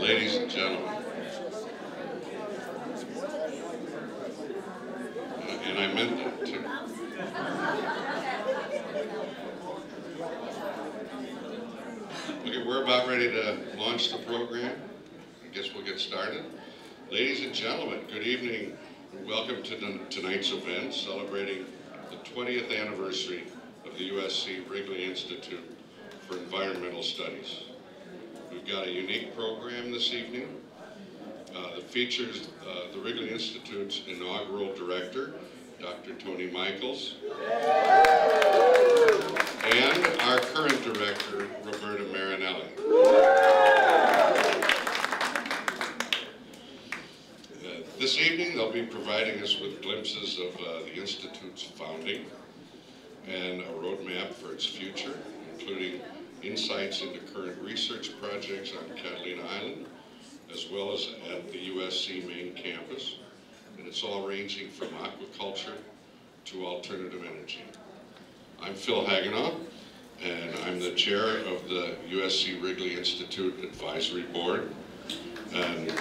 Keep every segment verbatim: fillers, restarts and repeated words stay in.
Ladies and gentlemen, and I meant that too. Okay, we're about ready to launch the program. I guess we'll get started. Ladies and gentlemen, good evening and welcome to the, tonight's event celebrating the twentieth anniversary of the U S C Wrigley Institute for Environmental Studies. We've got a unique program this evening uh, that features uh, the Wrigley Institute's inaugural director, Doctor Tony Michaels, and our current director, Roberta Marinelli. Uh, this evening, they'll be providing us with glimpses of uh, the Institute's founding and a roadmap for its future, including insights into current research projects on Catalina Island, as well as at the U S C main campus, and it's all ranging from aquaculture to alternative energy. I'm Phil Haganoff, and I'm the chair of the U S C Wrigley Institute Advisory Board. And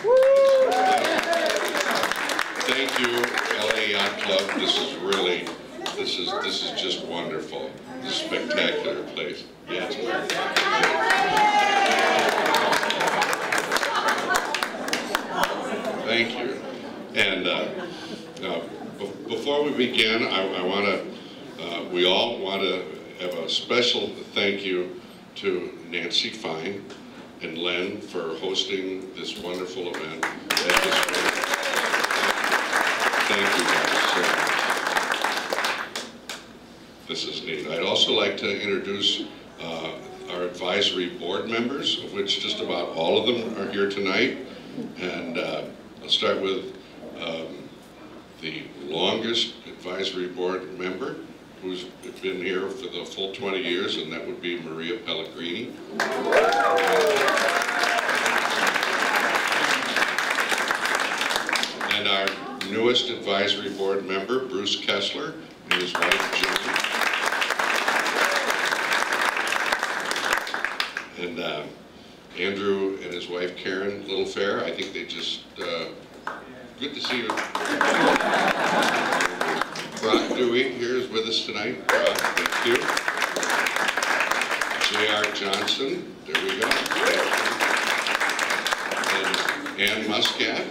thank you, L A Yacht Club. This is really, this is, this is just wonderful. This is a spectacular place. Yeah, it's wonderful. Thank you. And uh, uh, before we begin, I, I want to, uh, we all want to have a special thank you to Nancy Fine and Len for hosting this wonderful event. Thank you guys so much. This is neat. I'd also like to introduce uh, our advisory board members, of which just about all of them are here tonight. And uh, I'll start with um, the longest advisory board member, who's been here for the full twenty years, and that would be Maria Pellegrini. And our newest advisory board member, Bruce Kessler, and his wife, Jennifer. And uh, Andrew and his wife, Karen Littlefair, I think they just, uh, good to see you. Brock Dewey here is with us tonight. Brock, thank you. J R Johnson, there we go. And Ann Muscat,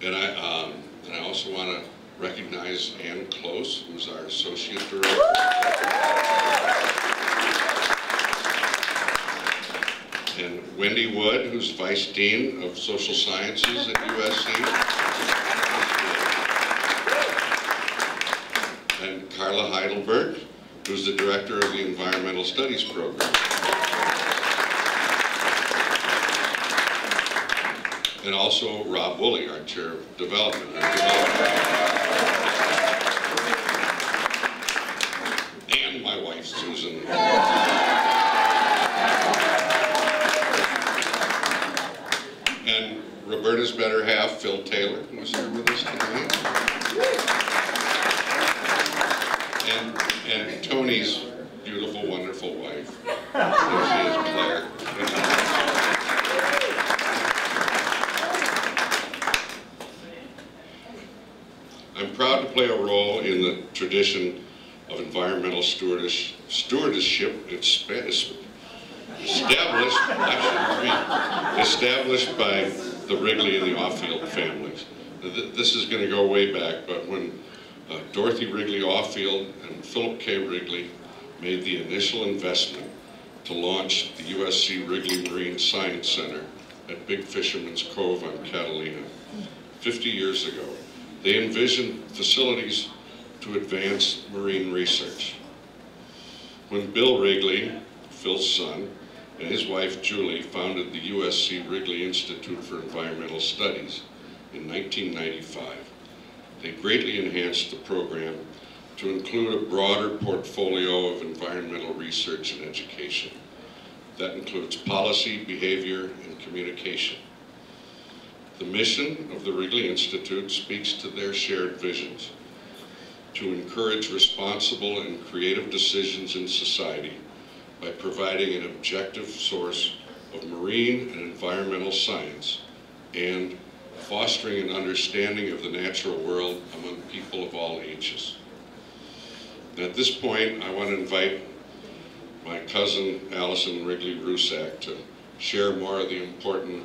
and I, um, and I also want to recognize Ann Close, who's our associate director. And Wendy Wood, who's vice dean of social sciences at U S C. And Carla Heidelberg, who's the director of the environmental studies program. And also Rob Woolley, our chair of development. And my wife, Susan. And Roberta's better half, Phil Taylor, who's here with us tonight. And, and Tony's beautiful, wonderful wife. There she is, Claire. I'm proud to play a role in the tradition of environmental stewardess, stewardship established, established by the Wrigley and the Offield families. This is going to go way back, but when uh, Dorothy Wrigley Offield and Philip K. Wrigley made the initial investment to launch the U S C Wrigley Marine Science Center at Big Fisherman's Cove on Catalina fifty years ago, they envisioned facilities to advance marine research. When Bill Wrigley, Phil's son, and his wife Julie founded the U S C Wrigley Institute for Environmental Studies in nineteen ninety-five, they greatly enhanced the program to include a broader portfolio of environmental research and education. That includes policy, behavior, and communication. The mission of the Wrigley Institute speaks to their shared visions. to encourage responsible and creative decisions in society by providing an objective source of marine and environmental science, and fostering an understanding of the natural world among people of all ages. And at this point, I want to invite my cousin, Allison Wrigley Rousset, to share more of the important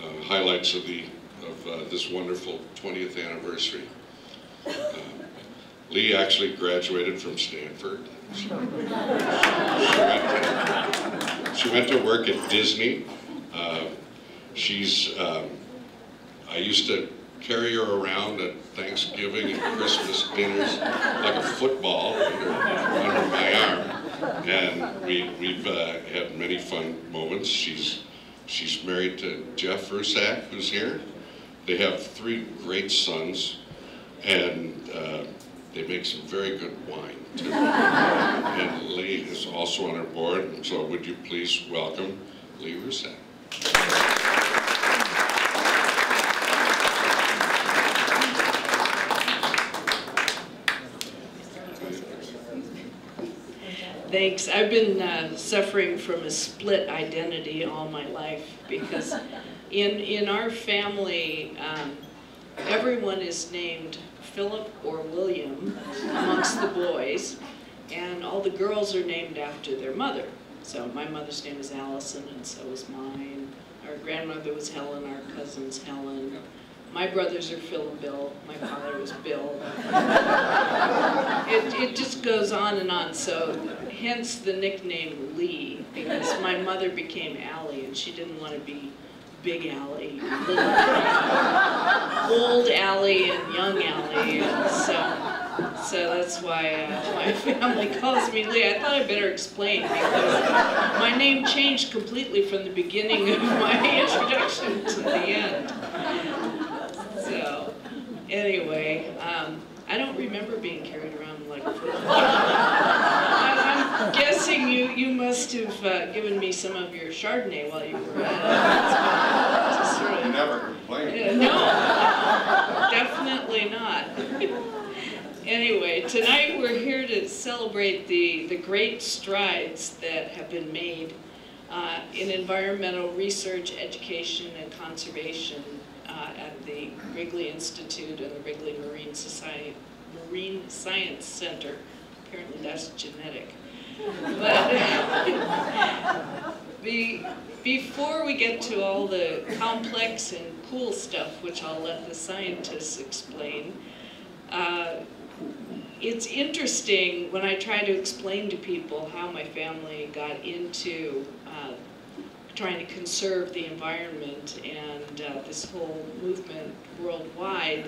uh, highlights of, the, of uh, this wonderful twentieth anniversary. Uh, Lee actually graduated from Stanford. She, she, went to, she went to work at Disney. Uh, she's, um, I used to carry her around at Thanksgiving and Christmas dinners like a football under, under my arm. And we, we've uh, had many fun moments. She's, she's married to Jeff Rousset, who's here. They have three great sons, and uh, they make some very good wine, too. And Lee is also on our board, and so would you please welcome Lee Rousset. Thanks. I've been uh, suffering from a split identity all my life, because in, in our family, um, everyone is named Philip or William amongst the boys, and all the girls are named after their mother. So my mother's name is Allison, and so is mine. Our grandmother was Helen, our cousin's Helen. My brothers are Phil and Bill. My father was Bill. It, it just goes on and on, so hence the nickname Lee, because my mother became Allie, and she didn't want to be Big Allie, Little Allie, Old Allie, and Young Allie, and so, so that's why uh, my family calls me Lee. I thought I better explain, because my name changed completely from the beginning of my introduction to the end. So, anyway, um, I don't remember being carried around like I'm guessing you, you must have uh, given me some of your Chardonnay while you were at it. Just sort of, you never complained. Uh, no, definitely not. Anyway, tonight we're here to celebrate the, the great strides that have been made uh, in environmental research, education, and conservation Uh, at the Wrigley Institute and the Wrigley Marine, Society, Marine Science Center. Apparently that's genetic. But be, before we get to all the complex and cool stuff, which I'll let the scientists explain, uh, it's interesting when I try to explain to people how my family got into uh, trying to conserve the environment and uh, this whole movement worldwide.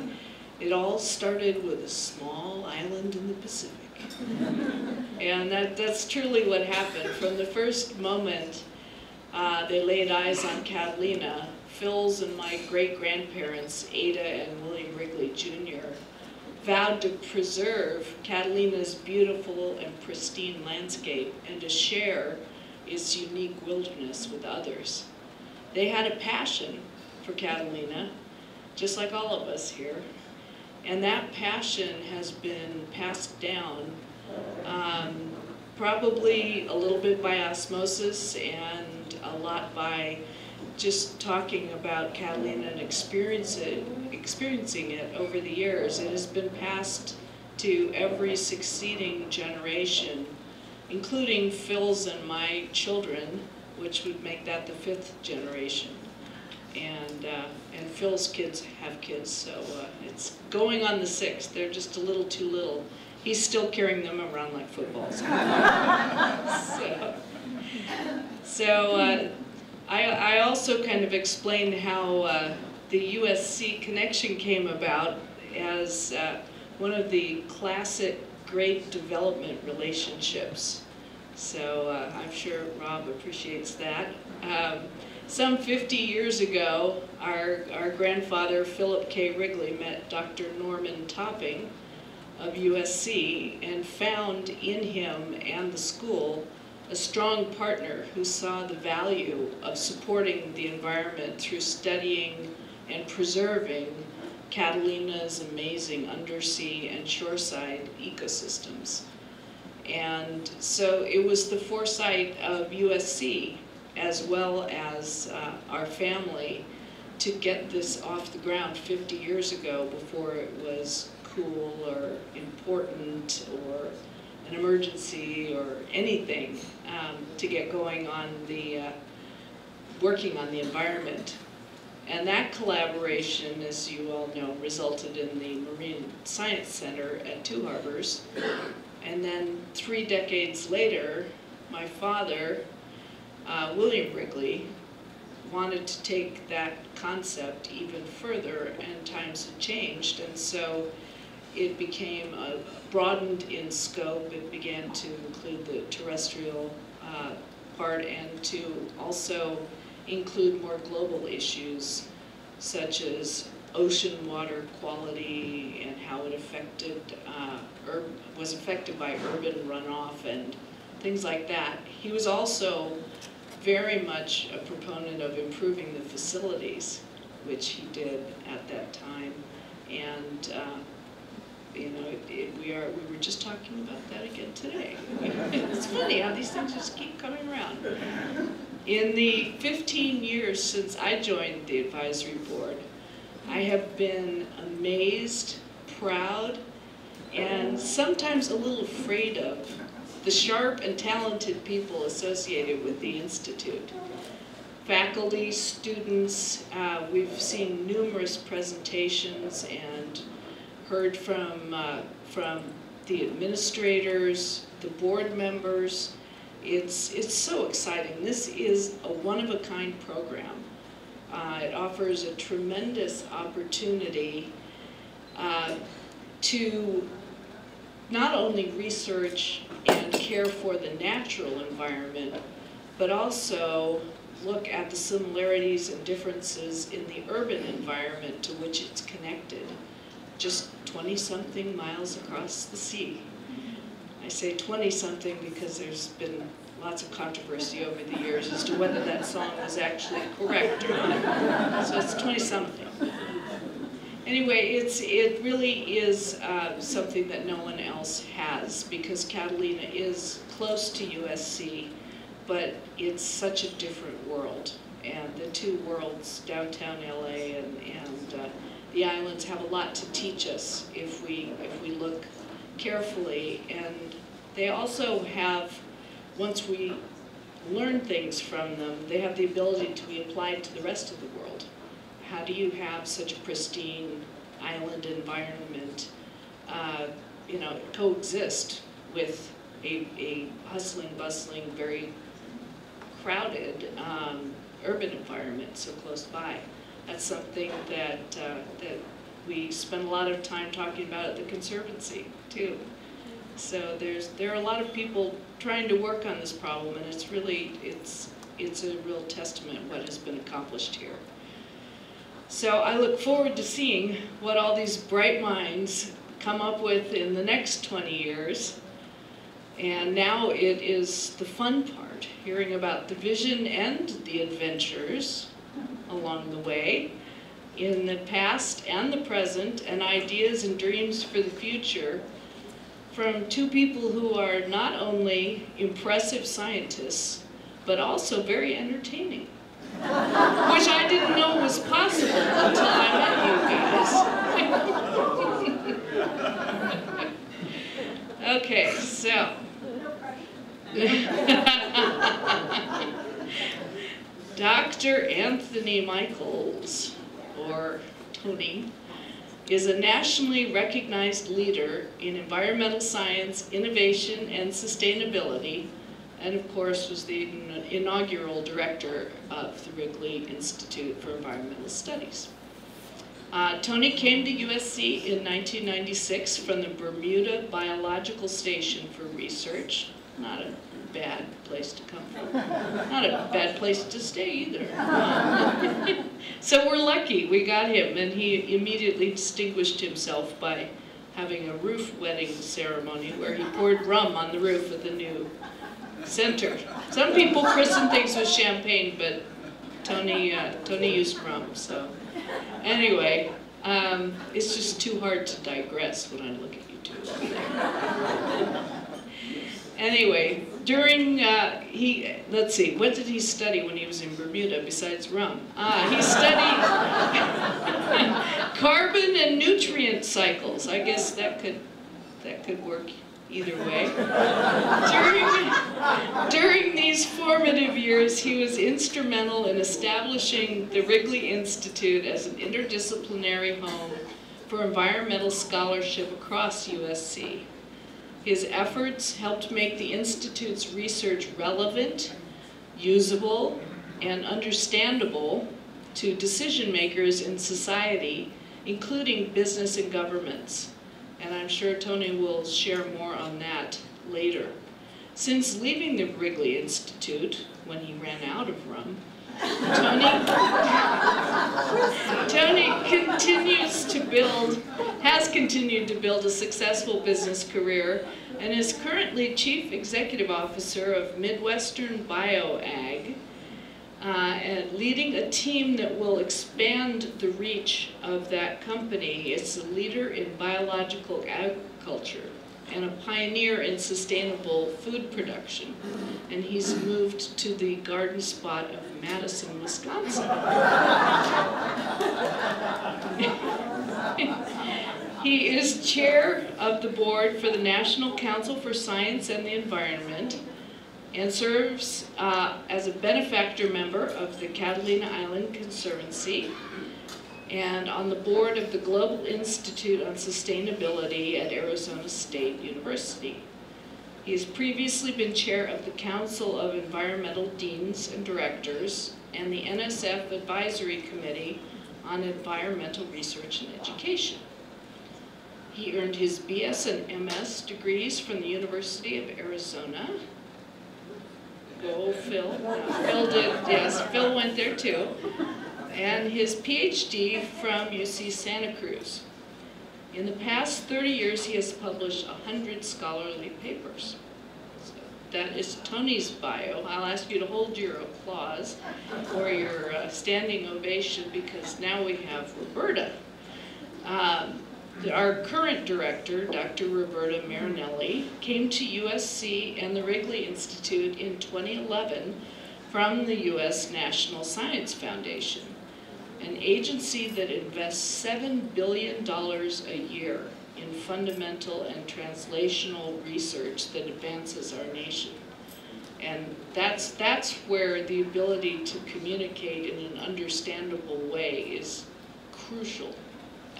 It all started with a small island in the Pacific. And that, that's truly what happened. From the first moment uh, they laid eyes on Catalina, Phil's and my great-grandparents, Ada and William Wrigley Junior, vowed to preserve Catalina's beautiful and pristine landscape and to share its unique wilderness with others. They had a passion for Catalina, just like all of us here, and that passion has been passed down um, probably a little bit by osmosis and a lot by just talking about Catalina and experience it, experiencing it over the years. It has been passed to every succeeding generation, including Phil's and my children, which would make that the fifth generation. And, uh, and Phil's kids have kids, so uh, it's going on the sixth. They're just a little too little. He's still carrying them around like footballs. so so uh, I, I also kind of explained how uh, the U S C connection came about as uh, one of the classic great development relationships. So uh, I'm sure Rob appreciates that. Um, some fifty years ago, our, our grandfather, Philip K. Wrigley, met Doctor Norman Topping of U S C and found in him and the school a strong partner who saw the value of supporting the environment through studying and preserving Catalina's amazing undersea and shoreside ecosystems. And so it was the foresight of U S C, as well as uh, our family, to get this off the ground fifty years ago, before it was cool or important or an emergency or anything, um, to get going on the, uh, working on the environment. And that collaboration, as you all know, resulted in the Marine Science Center at Two Harbors. And then three decades later, my father, uh, William Wrigley, wanted to take that concept even further, and times had changed. And so it became a, broadened in scope. It began to include the terrestrial uh, part, and to also include more global issues such as ocean water quality and how it affected, uh, ur was affected by urban runoff and things like that. He was also very much a proponent of improving the facilities, which he did at that time. And uh, you know, it, it, we are we were just talking about that again today. It's funny how these things just keep coming around. In the fifteen years since I joined the advisory board, I have been amazed, proud, and sometimes a little afraid of the sharp and talented people associated with the Institute. Faculty, students, uh, we've seen numerous presentations and heard from, uh, from the administrators, the board members. It's, it's so exciting. This is a one-of-a-kind program. Uh, it offers a tremendous opportunity uh, to not only research and care for the natural environment, but also look at the similarities and differences in the urban environment to which it's connected, just twenty-something miles across the sea. I say twenty-something because there's been lots of controversy over the years as to whether that song was actually correct or not. So it's twenty-something. Anyway, it's, it really is uh, something that no one else has, because Catalina is close to U S C, but it's such a different world. And the two worlds, downtown L A and, and uh, the islands, have a lot to teach us if we, if we look carefully. And they also have, once we learn things from them, they have the ability to be applied to the rest of the world. How do you have such a pristine island environment, uh, you know, coexist with a, a hustling, bustling, very crowded um, urban environment so close by? That's something that uh, that we spend a lot of time talking about at the Conservancy too. So there's there are a lot of people trying to work on this problem, and it's really it's it's a real testament what has been accomplished here. So I look forward to seeing what all these bright minds come up with in the next twenty years. And now it is the fun part, hearing about the vision and the adventures along the way, in the past and the present, and ideas and dreams for the future from two people who are not only impressive scientists, but also very entertaining, which I didn't know was possible until I met you guys. Okay, so. Doctor Anthony Michaels, or Tony, is a nationally recognized leader in environmental science, innovation, and sustainability, and of course was the inaugural director of the Wrigley Institute for Environmental Studies. Uh, Tony came to U S C in nineteen ninety-six from the Bermuda Biological Station for research. Not a bad place to come from. Not a bad place to stay either. So we're lucky we got him, and he immediately distinguished himself by having a roof wedding ceremony where he poured rum on the roof of the new center. Some people christen things with champagne, but Tony, uh, Tony used rum, so. Anyway, Um, it's just too hard to digress when I look at you two. Anyway, during, uh, he, let's see, what did he study when he was in Bermuda besides rum? Ah, he studied carbon and nutrient cycles. I guess that could, that could work either way. During, during these formative years, he was instrumental in establishing the Wrigley Institute as an interdisciplinary home for environmental scholarship across U S C. His efforts helped make the Institute's research relevant, usable, and understandable to decision makers in society, including business and governments. And I'm sure Tony will share more on that later. Since leaving the Wrigley Institute, when he ran out of rum, Tony, Tony continues to build, has continued to build a successful business career, and is currently Chief Executive Officer of Midwestern BioAg, uh, and leading a team that will expand the reach of that company. It's a leader in biological agriculture and a pioneer in sustainable food production. And he's moved to the garden spot of Madison, Wisconsin. He is chair of the board for the National Council for Science and the Environment and serves uh, as a benefactor member of the Catalina Island Conservancy and on the board of the Global Institute on Sustainability at Arizona State University. He has previously been chair of the Council of Environmental Deans and Directors and the N S F Advisory Committee on Environmental Research and Education. He earned his B S and M S degrees from the University of Arizona. Go Phil. Phil did, yes, Phil went there too. And his P H D from U C Santa Cruz. In the past thirty years, he has published one hundred scholarly papers. So that is Tony's bio. I'll ask you to hold your applause or your uh, standing ovation because now we have Roberta. Um, our current director, Doctor Roberta Marinelli, came to U S C and the Wrigley Institute in twenty eleven from the U S National Science Foundation, an agency that invests seven billion dollars a year in fundamental and translational research that advances our nation. And that's, that's where the ability to communicate in an understandable way is crucial.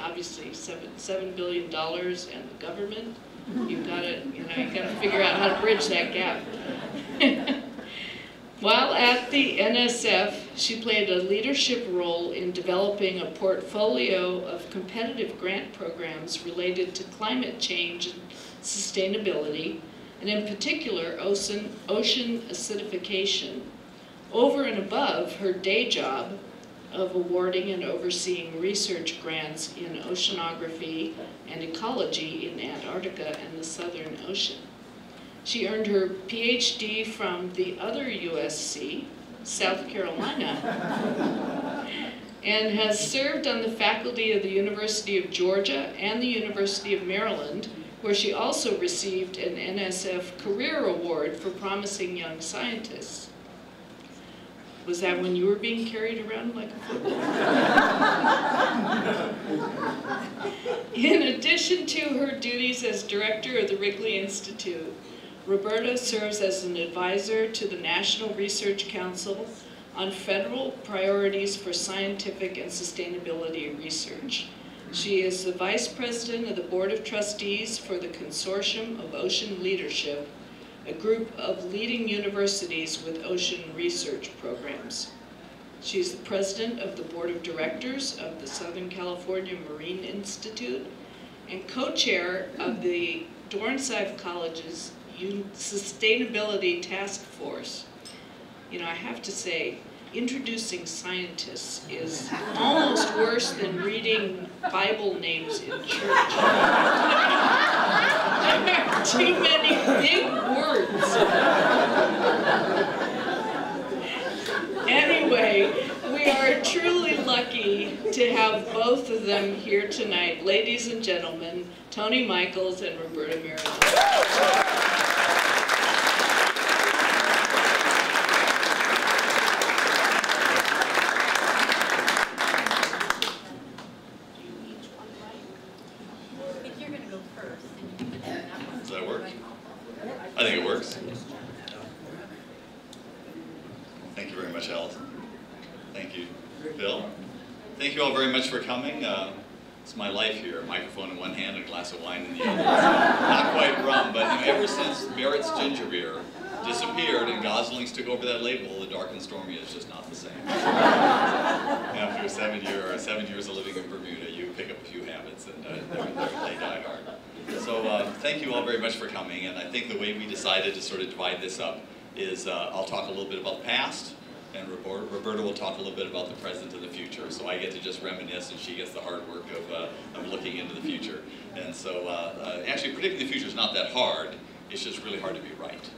Obviously, seven, seven billion dollars and the government, you've got to, you know, you've got to figure out how to bridge that gap. While at the N S F, she played a leadership role in developing a portfolio of competitive grant programs related to climate change and sustainability, and in particular, ocean, ocean acidification, over and above her day job of awarding and overseeing research grants in oceanography and ecology in Antarctica and the Southern Ocean. She earned her P H D from the other U S C, South Carolina, and has served on the faculty of the University of Georgia and the University of Maryland, where she also received an N S F Career Award for Promising Young Scientists. Was that when you were being carried around like a football? In addition to her duties as director of the Wrigley Institute, Roberta serves as an advisor to the National Research Council on federal priorities for scientific and sustainability research. She is the vice president of the Board of Trustees for the Consortium of Ocean Leadership, a group of leading universities with ocean research programs. She is the president of the Board of Directors of the Southern California Marine Institute and co-chair of the Dornsife College's Sustainability Task Force. You know, I have to say, introducing scientists is almost worse than reading Bible names in church. There are too many big words. Anyway, we are truly lucky to have both of them here tonight. Ladies and gentlemen, Tony Michaels and Roberta Marinelli. For coming. Uh, it's my life here, a microphone in one hand and a glass of wine in the other. Not quite rum, but you know, ever since Barrett's ginger beer disappeared and Gosling's took over that label, the dark and stormy is just not the same. After seven, year, or seven years of living in Bermuda, you pick up a few habits and uh, they die hard. So uh, thank you all very much for coming, and I think the way we decided to sort of divide this up is uh, I'll talk a little bit about the past, and Roberta will talk a little bit about the present and the future. So I get to just reminisce, and she gets the hard work of, uh, of looking into the future. And so, uh, uh, actually, predicting the future is not that hard. It's just really hard to be right.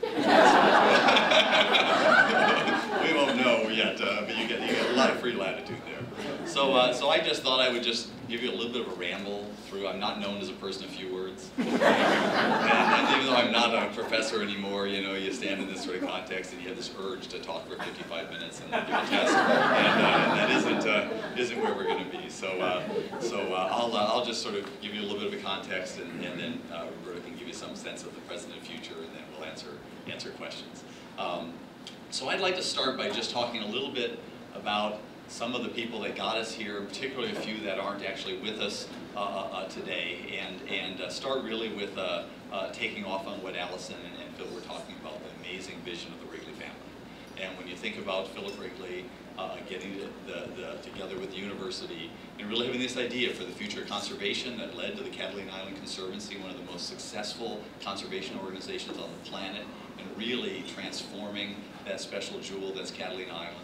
We won't know yet, uh, but you get, you get a lot of free latitude there. So, uh, so I just thought I would just give you a little bit of a ramble through. I'm not known as a person of few words. and, and even though I'm not a professor anymore, you know, you stand in this sort of context and you have this urge to talk for fifty-five minutes and give a test, and, uh, and that isn't uh, isn't where we're going to be. So, uh, so uh, I'll uh, I'll just sort of give you a little bit of a context, and, and then uh, Roberta can give you some sense of the present and future, and then we'll answer answer questions. Um, so I'd like to start by just talking a little bit about some of the people that got us here, particularly a few that aren't actually with us uh, uh, today, and, and uh, start really with uh, uh, taking off on what Allison and, and Phil were talking about, the amazing vision of the Wrigley family. And when you think about Philip Wrigley uh, getting the, the, the, together with the university and really having this idea for the future of conservation that led to the Catalina Island Conservancy, one of the most successful conservation organizations on the planet, and really transforming that special jewel that's Catalina Island.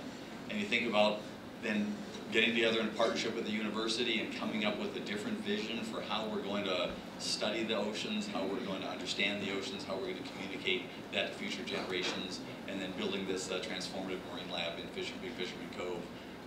And you think about then getting together in partnership with the university and coming up with a different vision for how we're going to study the oceans, how we're going to understand the oceans, how we're going to communicate that to future generations, and then building this uh, transformative marine lab in Fisherman, Fisherman Cove.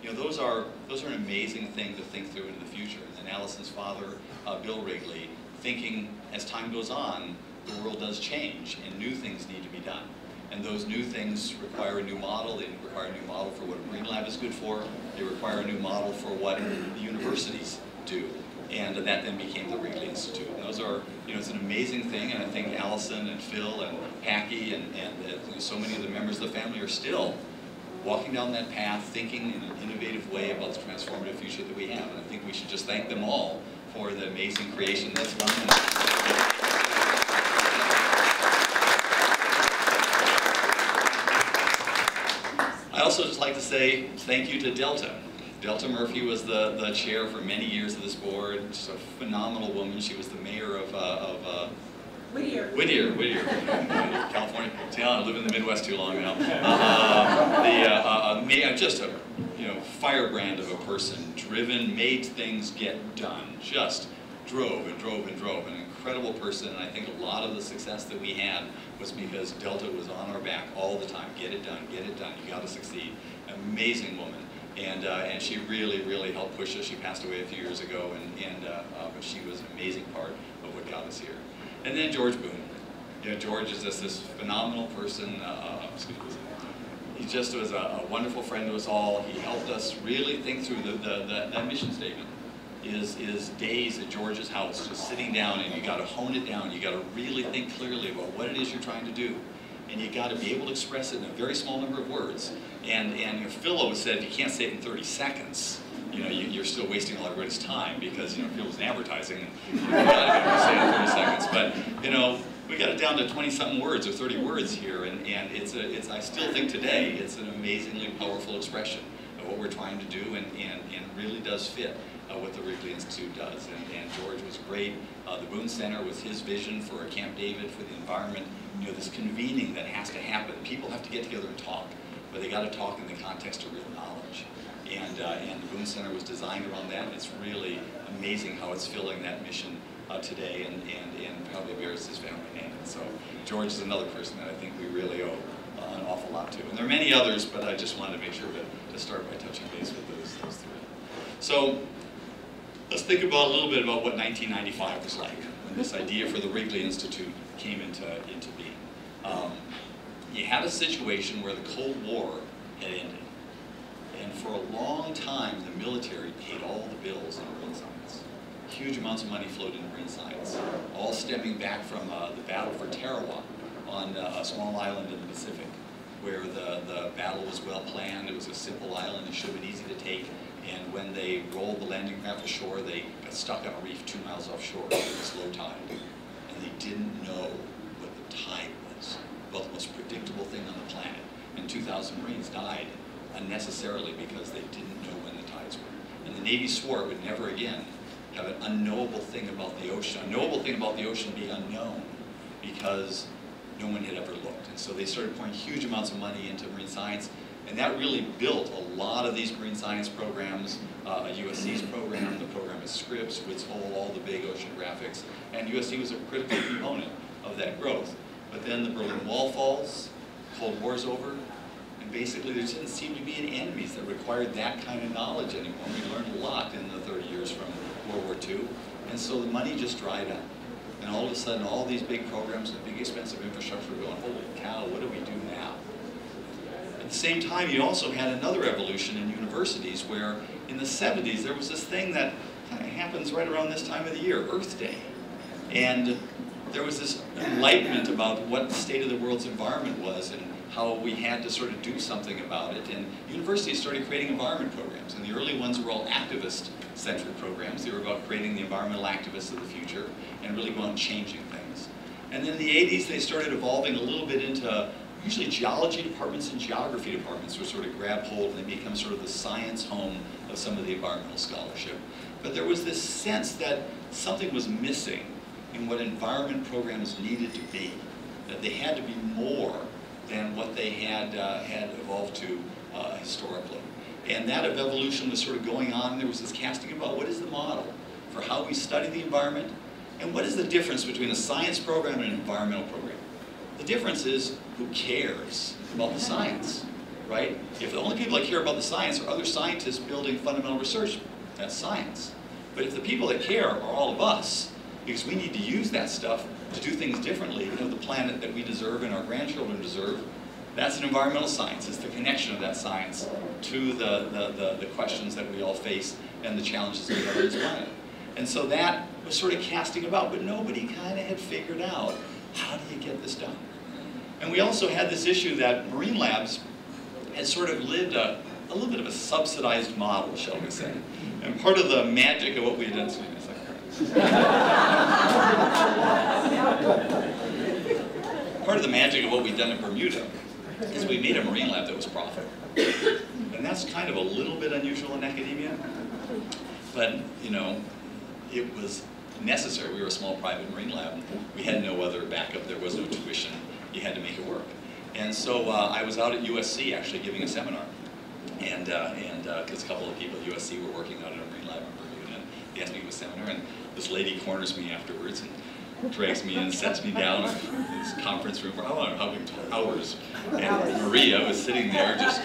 You know, those are, those are an amazing thing to think through into the future. And then Allison's father, uh, Bill Wrigley, thinking as time goes on, the world does change and new things need to be done. And those new things require a new model. They require a new model for what a marine lab is good for. They require a new model for what the universities do. And that then became the Wrigley Institute. And those are, you know, it's an amazing thing. And I think Allison and Phil and Packy and, and, and so many of the members of the family are still walking down that path, thinking in an innovative way about the transformative future that we have. And I think we should just thank them all for the amazing creation that's gone. I'd also just like to say thank you to Delta. Delta Murphy was the, the chair for many years of this board. She's a phenomenal woman. She was the mayor of, uh, of uh, Whittier. Whittier, Whittier, California. See, I live in the Midwest too long now. Uh, the, uh, uh, just a you know, firebrand of a person, driven, made things get done, just drove and drove and drove. An incredible person, and I think a lot of the success that we had was because Delta was on our back all the time. Get it done, get it done, you gotta succeed. Amazing woman, and, uh, and she really, really helped push us. She passed away a few years ago, and, and uh, uh, but she was an amazing part of what got us here. And then George Boone. You know, George is just this phenomenal person. Uh, excuse me. He just was a, a wonderful friend to us all. He helped us really think through the, the, the, that mission statement. Is, is days at George's house, just sitting down, and you gotta hone it down, you gotta really think clearly about what it is you're trying to do, and you gotta be able to express it in a very small number of words. And, and you know, Phil always said, you can't say it in thirty seconds, you know, you, you're still wasting all everybody's time, because, you know, Phil was in advertising, and you gotta say it in thirty seconds, but, you know, we got it down to twenty-something words, or thirty words here, and, and it's a, it's, I still think today, it's an amazingly powerful expression of what we're trying to do, and, and, and really does fit Uh, what the Wrigley Institute does. And, and George was great. Uh, the Boone Center was his vision for a Camp David, for the environment. You know, this convening that has to happen. People have to get together and talk, but they got to talk in the context of real knowledge. And, uh, and the Boone Center was designed around that. It's really amazing how it's filling that mission uh, today, and, and, and probably bears his family name. And so George is another person that I think we really owe uh, an awful lot to. And there are many others, but I just wanted to make sure that, to start by touching base with those, those three. So let's think about a little bit about what nineteen ninety-five was like when this idea for the Wrigley Institute came into, into being. Um, you had a situation where the Cold War had ended. And for a long time, the military paid all the bills in marine science. Huge amounts of money flowed into marine science, all stemming back from uh, the battle for Tarawa on uh, a small island in the Pacific, where the, the battle was well planned. It was a simple island. It should have been easy to take. And when they rolled the landing craft ashore, they got stuck on a reef two miles offshore. It was low tide. And they didn't know what the tide was, about the most predictable thing on the planet. And two thousand Marines died unnecessarily because they didn't know when the tides were. And the Navy swore it would never again have an unknowable thing about the ocean, unknowable thing about the ocean being unknown, because no one had ever looked. And so they started pouring huge amounts of money into marine science, and that really built a lot of these marine science programs, uh, U S C's program, the program at Scripps, Woods Hole, all the big oceanographics, and U S C was a critical component of that growth. But then the Berlin Wall falls, Cold War's over, and basically there didn't seem to be any enemies that required that kind of knowledge anymore. We learned a lot in the thirty years from World War Two, and so the money just dried up. And all of a sudden, all these big programs and big expensive infrastructure were going, holy cow, what do we do now? At the same time, you also had another evolution in universities where in the seventies, there was this thing that kind of happens right around this time of the year, Earth Day. And there was this enlightenment about what the state of the world's environment was and how we had to sort of do something about it. And universities started creating environment programs. And the early ones were all activist-centered programs. They were about creating the environmental activists of the future and really going and changing things. And then in the eighties, they started evolving a little bit into usually geology departments and geography departments were sort of grab hold, and they become sort of the science home of some of the environmental scholarship. But there was this sense that something was missing in what environment programs needed to be, that they had to be more than what they had, uh, had evolved to uh, historically. And that of evolution was sort of going on. There was this casting about what is the model for how we study the environment, and what is the difference between a science program and an environmental program? The difference is who cares about the science, right? If the only people that care about the science are other scientists building fundamental research, that's science. But if the people that care are all of us, because we need to use that stuff to do things differently and have the planet that we deserve and our grandchildren deserve, that's an environmental science. It's the connection of that science to the, the, the, the questions that we all face and the challenges that we have on this planet. And so that was sort of casting about, but nobody kind of had figured out, how do you get this done? And we also had this issue that marine labs had sort of lived a, a little bit of a subsidized model, shall we say. And part of the magic of what we had done, so part of the magic of what we've done in Bermuda is we made a marine lab that was profitable. And that's kind of a little bit unusual in academia, but you know, it was necessary. We were a small private marine lab. We had no other backup. There was no tuition. You had to make it work. And so uh, I was out at U S C actually giving a seminar, and uh, and because uh, a couple of people at U S C were working out in a marine lab in Bermuda, and they asked me to a seminar, and this lady corners me afterwards and drags me in and sets me down in this conference room for, I don't know how many hours. And Maria was sitting there just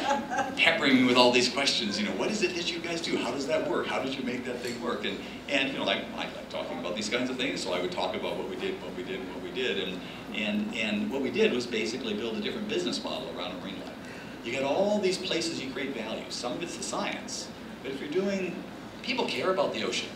peppering me with all these questions. You know, what is it that you guys do? How does that work? How did you make that thing work? And, and you know, like, I like talking about these kinds of things, so I would talk about what we did, what we did, what we did. And, and, and what we did was basically build a different business model around a marine lab. You got all these places you create value. Some of it's the science, but if you're doing, people care about the ocean.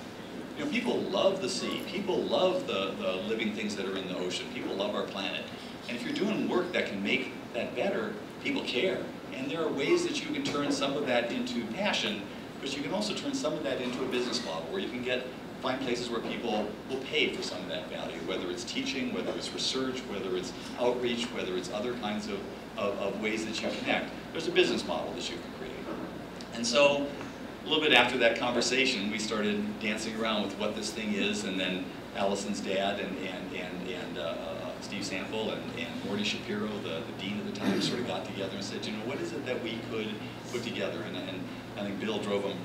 You know, people love the sea. People love the, the living things that are in the ocean. People love our planet. And if you're doing work that can make that better, people care. And there are ways that you can turn some of that into passion, but you can also turn some of that into a business model where you can get find places where people will pay for some of that value, whether it's teaching, whether it's research, whether it's outreach, whether it's other kinds of, of, of ways that you connect. There's a business model that you can create. And so, a little bit after that conversation, we started dancing around with what this thing is, and then Allison's dad and, and, and, and uh, Steve Sample and, and Morty Shapiro, the, the dean at the time, sort of got together and said, you know, what is it that we could put together? And, and I think Bill drove him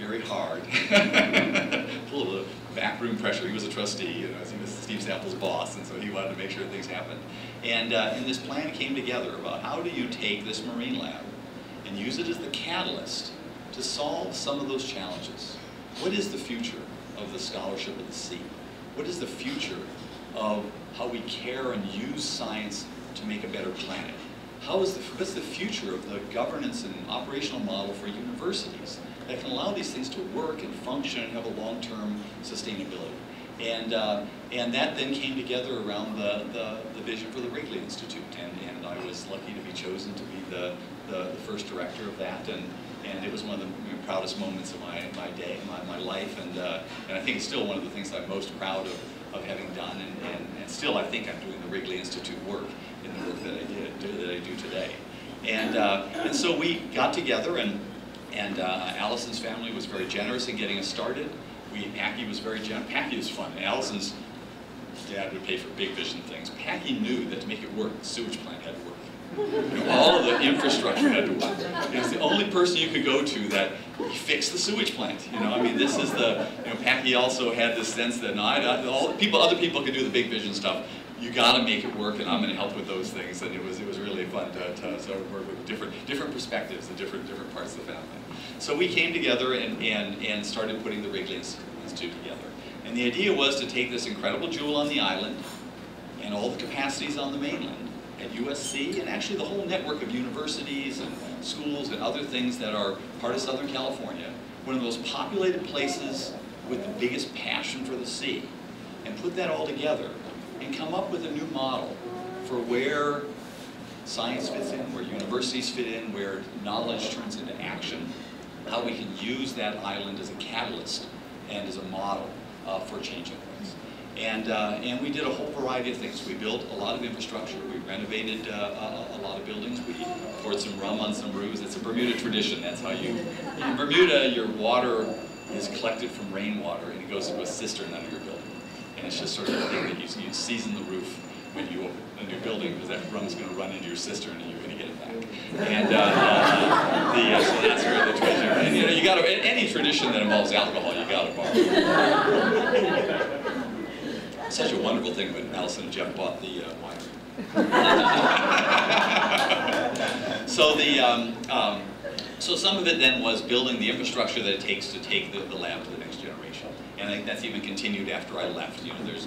very hard. A little backroom pressure. He was a trustee. You know, he was Steve Sample's boss, and so he wanted to make sure things happened. And, uh, and this plan came together about how do you take this marine lab and use it as the catalyst to solve some of those challenges. What is the future of the scholarship of the sea? What is the future of how we care and use science to make a better planet? How is the, what's the future of the governance and operational model for universities that can allow these things to work and function and have a long-term sustainability? And, uh, and that then came together around the, the, the vision for the Wrigley Institute, and, and I was lucky to be chosen to be the, the, the first director of that, and, and it was one of the proudest moments of my, my day, my, my life, and, uh, and I think it's still one of the things that I'm most proud of, of having done, and, and, and still I think I'm doing the Wrigley Institute work in the work that I, did, that I do today. And, uh, and so we got together, and, and uh, Allison's family was very generous in getting us started. We, Packy was very generous. Packy was fun. Allison's dad would pay for big vision things. Packy knew that to make it work, the sewage plant had to work. You know, all of the infrastructure had to work. It was the only person you could go to that fixed the sewage plant. You know, I mean, this is the, you know, Packy also had this sense that, no, I, all people, other people could do the big vision stuff. You got to make it work, and I'm going to help with those things. And it was it was really fun to, to sort of work with different different perspectives and different different parts of the family. So we came together and and and started putting the Wrigley Institute together. And the idea was to take this incredible jewel on the island, and all the capacities on the mainland at U S C, and actually the whole network of universities and schools and other things that are part of Southern California, one of the most populated places with the biggest passion for the sea, and put that all together, and come up with a new model for where science fits in, where universities fit in, where knowledge turns into action, how we can use that island as a catalyst and as a model uh, for changing things. And, uh, and we did a whole variety of things. We built a lot of infrastructure. We renovated uh, a, a lot of buildings. We poured some rum on some roofs. It's a Bermuda tradition. That's how you, in Bermuda, your water is collected from rainwater and it goes to a cistern under your building. And it's just sort of a thing that you, you season the roof when you open a new building, because that rum's going to run into your cistern and you're going to get it back. And uh, uh, the, uh, so that's where the tradition. And, you know, you got to, any tradition that involves alcohol, you got to borrow. Such a wonderful thing when Allison and Jeff bought the uh, winery. so the um, um, so some of it then was building the infrastructure that it takes to take the, the lab to the next generation. And I think that's even continued after I left. You know, there's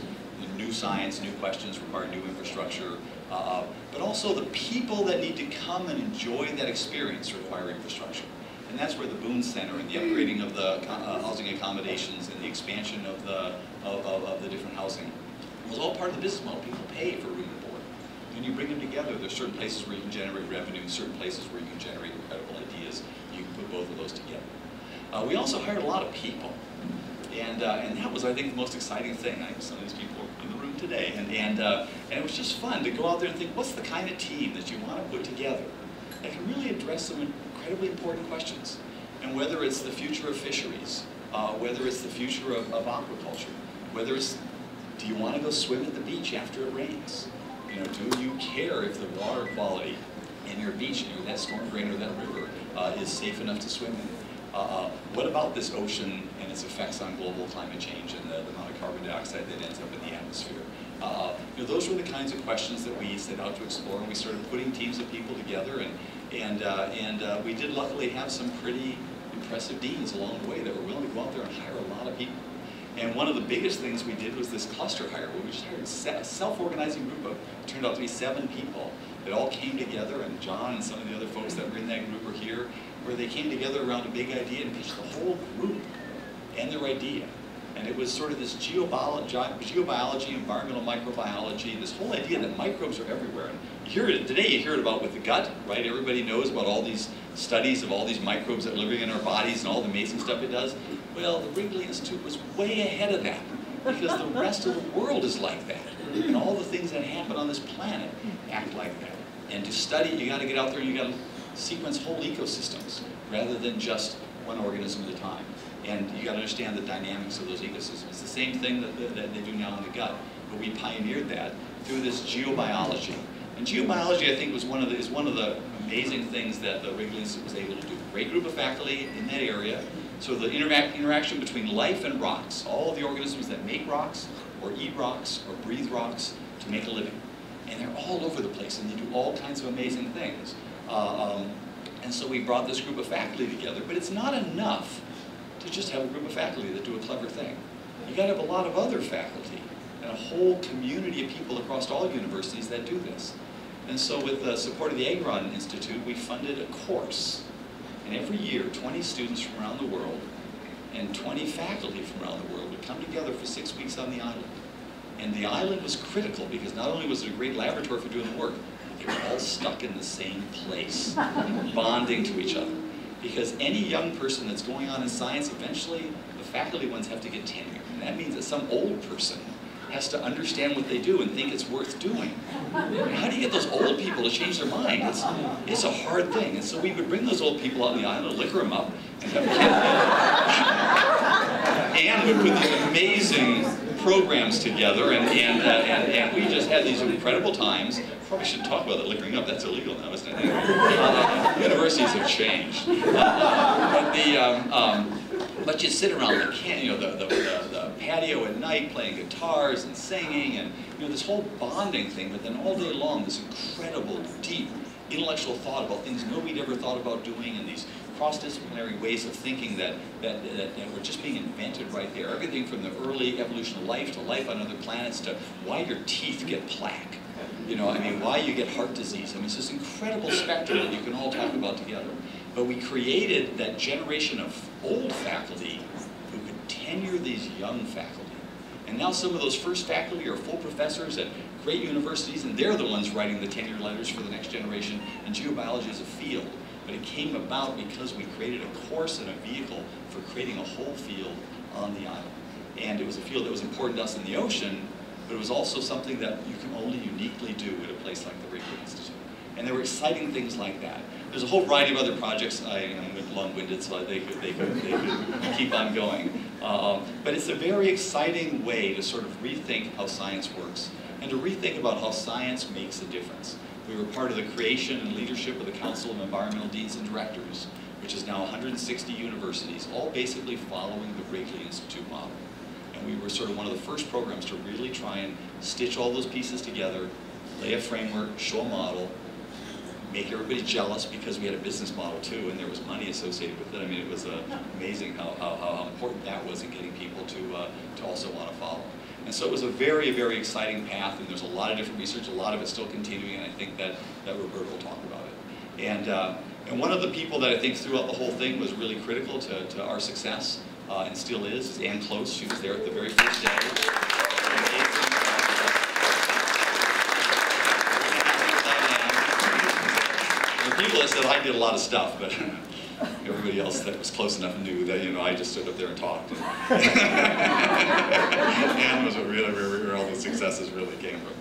new science, new questions require new infrastructure, uh, but also the people that need to come and enjoy that experience require infrastructure. And that's where the Boone Center and the upgrading of the uh, housing accommodations and the expansion of the, of, of, of the different housing was all part of the business model. People pay for room and board. And you bring them together. There's certain places where you can generate revenue, certain places where you can generate incredible ideas. You can put both of those together. Uh, we also hired a lot of people. And, uh, and that was, I think, the most exciting thing. I think some of these people are in the room today. And, and, uh, and it was just fun to go out there and think, what's the kind of team that you want to put together that can really address some incredibly important questions? And whether it's the future of fisheries, uh, whether it's the future of, of aquaculture, whether it's, do you want to go swim at the beach after it rains? You know, do you care if the water quality in your beach, you know, that storm drain or that river uh, is safe enough to swim in? Uh, what about this ocean and its effects on global climate change and the, the amount of carbon dioxide that ends up in the atmosphere? Uh, you know, those were the kinds of questions that we set out to explore, and we started putting teams of people together, and, and, uh, and uh, we did luckily have some pretty impressive deans along the way that were willing to go out there and hire a lot of people. And one of the biggest things we did was this cluster hire, where we just hired a self-organizing group of, it turned out to be seven people that all came together, and John and some of the other folks that were in that group are here, where they came together around a big idea and pitched the whole group and their idea. And it was sort of this geobiolo geobiology, environmental microbiology, this whole idea that microbes are everywhere. And you hear it, today you hear it about with the gut, right? Everybody knows about all these studies of all these microbes that are living in our bodies and all the amazing stuff it does. Well, the Wrigley Institute was way ahead of that, because the rest of the world is like that. And all the things that happen on this planet act like that. And to study, you got to get out there and you got to sequence whole ecosystems rather than just one organism at a time. And you got to understand the dynamics of those ecosystems. It's the same thing that, that they do now in the gut, but we pioneered that through this geobiology. And geobiology, I think, was one of the, is one of the amazing things that the Wrigley Institute was able to do. Great group of faculty in that area. So the interac interaction between life and rocks, all of the organisms that make rocks, or eat rocks, or breathe rocks to make a living. And they're all over the place, and they do all kinds of amazing things. Uh, um, and so we brought this group of faculty together, but it's not enough to you just have a group of faculty that do a clever thing. You got to have a lot of other faculty and a whole community of people across all universities that do this. And so with the support of the Agron Institute, we funded a course. And every year, twenty students from around the world and twenty faculty from around the world would come together for six weeks on the island. And the island was critical because not only was it a great laboratory for doing the work, they were all stuck in the same place, bonding to each other. Because any young person that's going on in science, eventually the faculty ones have to get tenure. And that means that some old person has to understand what they do and think it's worth doing. How do you get those old people to change their mind? It's, it's a hard thing. And so we would bring those old people out on the island, liquor them up, and have kids. Ann would put these amazing programs together, and, and, uh, and, and we just had these incredible times. Probably shouldn't talk about that liquoring up, that's illegal now, isn't it? Uh, universities have changed. Uh, but the, um, um, but you sit around the, can, you know, the, the, the, the patio at night playing guitars and singing and, you know, this whole bonding thing, but then all day long this incredible, deep, intellectual thought about things nobody ever thought about doing, and these cross-disciplinary ways of thinking that, that, that, that were just being invented right there. Everything from the early evolution of life to life on other planets to why your teeth get plaque. You know, I mean, why you get heart disease. I mean, it's this incredible spectrum that you can all talk about together. But we created that generation of old faculty who could tenure these young faculty. And now some of those first faculty are full professors at great universities, and they're the ones writing the tenure letters for the next generation, and geobiology is a field. But it came about because we created a course and a vehicle for creating a whole field on the island. And it was a field that was important to us in the ocean, but it was also something that you can only uniquely do at a place like the Wrigley Institute. And there were exciting things like that. There's a whole variety of other projects. I am long-winded, so they could, they could, they could keep on going. Um, but it's a very exciting way to sort of rethink how science works and to rethink about how science makes a difference. We were part of the creation and leadership of the Council of Environmental Deans and Directors, which is now one hundred sixty universities, all basically following the Wrigley Institute model. And we were sort of one of the first programs to really try and stitch all those pieces together, lay a framework, show a model, make everybody jealous because we had a business model too, and there was money associated with it. I mean, it was uh, amazing how, how, how important that was in getting people to, uh, to also want to follow. And so it was a very, very exciting path, and there's a lot of different research, a lot of it still continuing, and I think that, that Roberta will talk about it. And, uh, and one of the people that I think throughout the whole thing was really critical to, to our success, uh, and still is, is Ann Close. She was there at the very first day. And the people that said, I did a lot of stuff, but everybody else that was close enough knew that, you know, I just stood up there and talked. And Ann was really where, where all the successes really came from.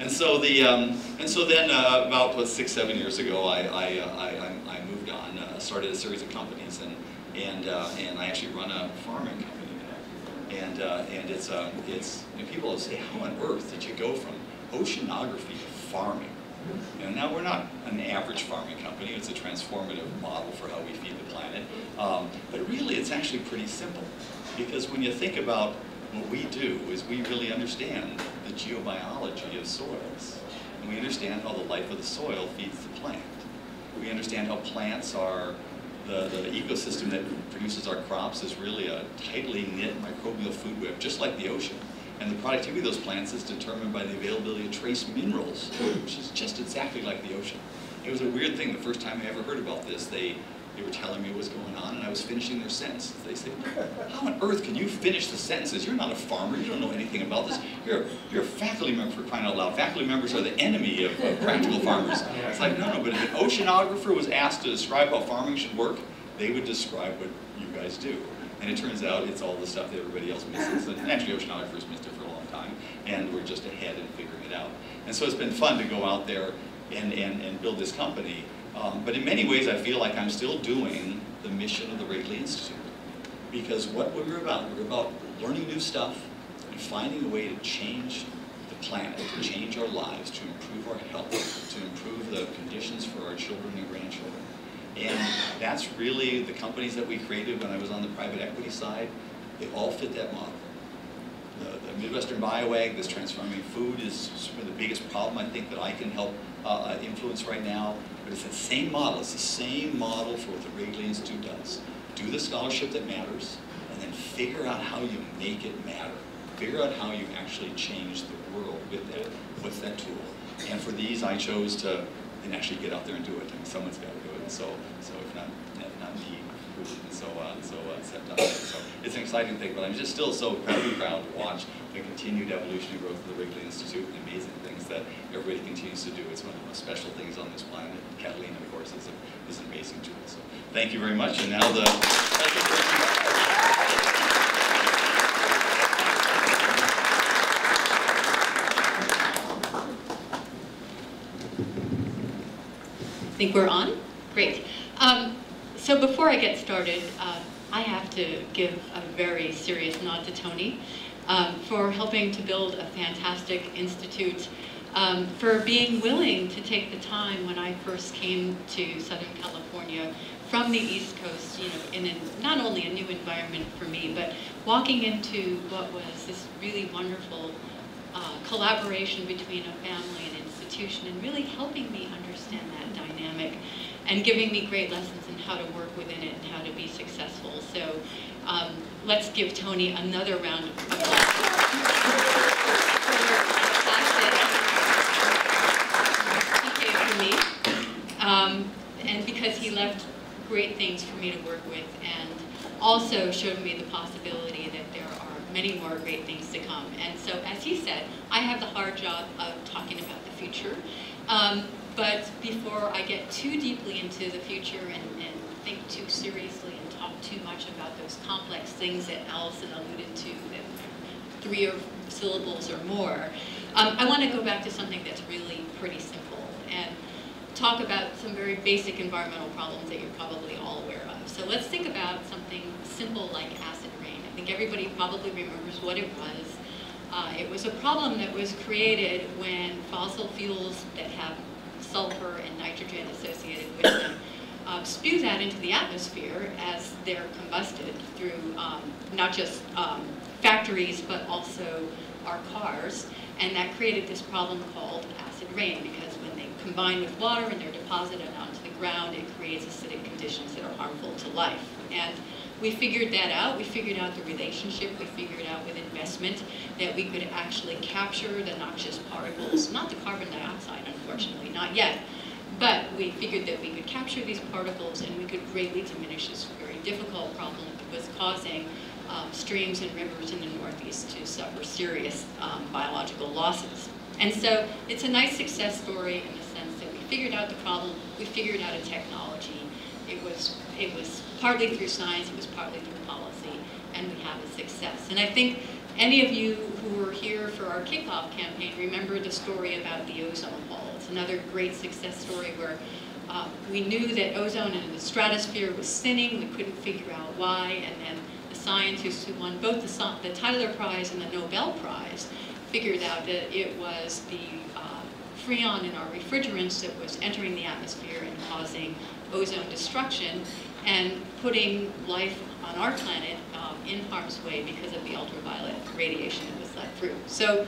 And so the um, and so then uh, about what six seven years ago, I I uh, I, I moved on, uh, started a series of companies, and and uh, and I actually run a farming company now. And uh, and it's uh, it's you know, people say, how on earth did you go from oceanography to farming? You know, now we're not an average farming company. It's a transformative model for how we feed the planet. Um, but really, it's actually pretty simple. Because when you think about what we do, is we really understand the geobiology of soils. And we understand how the life of the soil feeds the plant. We understand how plants are, the, the ecosystem that produces our crops is really a tightly knit microbial food web, just like the ocean. And the productivity of those plants is determined by the availability of trace minerals, which is just exactly like the ocean. It was a weird thing. The first time I ever heard about this, they, they were telling me what was going on, and I was finishing their sentences. They said, how on earth can you finish the sentences? You're not a farmer. You don't know anything about this. You're, you're a faculty member, for crying out loud. Faculty members are the enemy of, of practical farmers. It's like, no, no, but if an oceanographer was asked to describe how farming should work, they would describe what you guys do. And it turns out it's all the stuff that everybody else misses. And actually, oceanographers missed it for a long time, and we're just ahead in figuring it out. And so it's been fun to go out there and, and, and build this company. Um, but in many ways, I feel like I'm still doing the mission of the Wrigley Institute. Because what we're about, we're about learning new stuff and finding a way to change the planet, to change our lives, to improve our health, to improve the conditions for our children and grandchildren. And that's really the companies that we created when I was on the private equity side. They all fit that model. The, the Midwestern BioAg, this transforming food, is the biggest problem I think that I can help uh, influence right now. But it's that same model. It's the same model for what the Wrigley Institute does. do the scholarship that matters, and then figure out how you make it matter. Figure out how you actually change the world with that, what's that tool. And for these, I chose to and actually get out there and do it, and someone's got to do it. And so, so if not, if not me, and so on, so on, so on. So it's an exciting thing, but I'm just still so incredibly proud to watch the continued evolution and growth of the Wrigley Institute, and the amazing things that everybody continues to do. It's one of the most special things on this planet. Catalina, of course, is, a, is an amazing tool. So thank you very much. And now the special person. Think we're on? Great. Um, So before I get started, uh, I have to give a very serious nod to Tony um, for helping to build a fantastic institute, um, for being willing to take the time when I first came to Southern California from the East Coast, you know, in a, not only a new environment for me, but walking into what was this really wonderful uh, collaboration between a family and institution, and really helping me understand that dynamic and giving me great lessons in how to work within it and how to be successful. So um, let's give Tony another round of applause. He gave for me, um, and because he left great things for me to work with, and also showed me the possibility that there are many more great things to come. And so, as he said, I have the hard job of talking about the future. Um, But before I get too deeply into the future and, and think too seriously and talk too much about those complex things that Allison alluded to, that three or syllables or more, um, I want to go back to something that's really pretty simple and talk about some very basic environmental problems that you're probably all aware of. So let's think about something simple like acid rain. I think everybody probably remembers what it was. Uh, it was a problem that was created when fossil fuels that have sulfur and nitrogen associated with them, uh, spew that into the atmosphere as they're combusted through um, not just um, factories, but also our cars. And that created this problem called acid rain, because when they combine with water and they're deposited onto the ground, it creates acidic conditions that are harmful to life. And we figured that out. We figured out the relationship. We figured out with investment that we could actually capture the noxious particles, not the carbon dioxide, unfortunately, not yet. But we figured that we could capture these particles and we could greatly diminish this very difficult problem that was causing um, streams and rivers in the Northeast to suffer serious um, biological losses. And so it's a nice success story in the sense that we figured out the problem, we figured out a technology. It was, it was partly through science, it was partly through policy, and we have a success. And I think any of you who were here for our kickoff campaign remember the story about the ozone hole. It's another great success story where uh, we knew that ozone in the stratosphere was thinning, we couldn't figure out why, and then the scientists who won both the, the Tyler Prize and the Nobel Prize figured out that it was the uh, freon in our refrigerants that was entering the atmosphere and causing ozone destruction and putting life on our planet um, in harm's way because of the ultraviolet radiation that was let through. So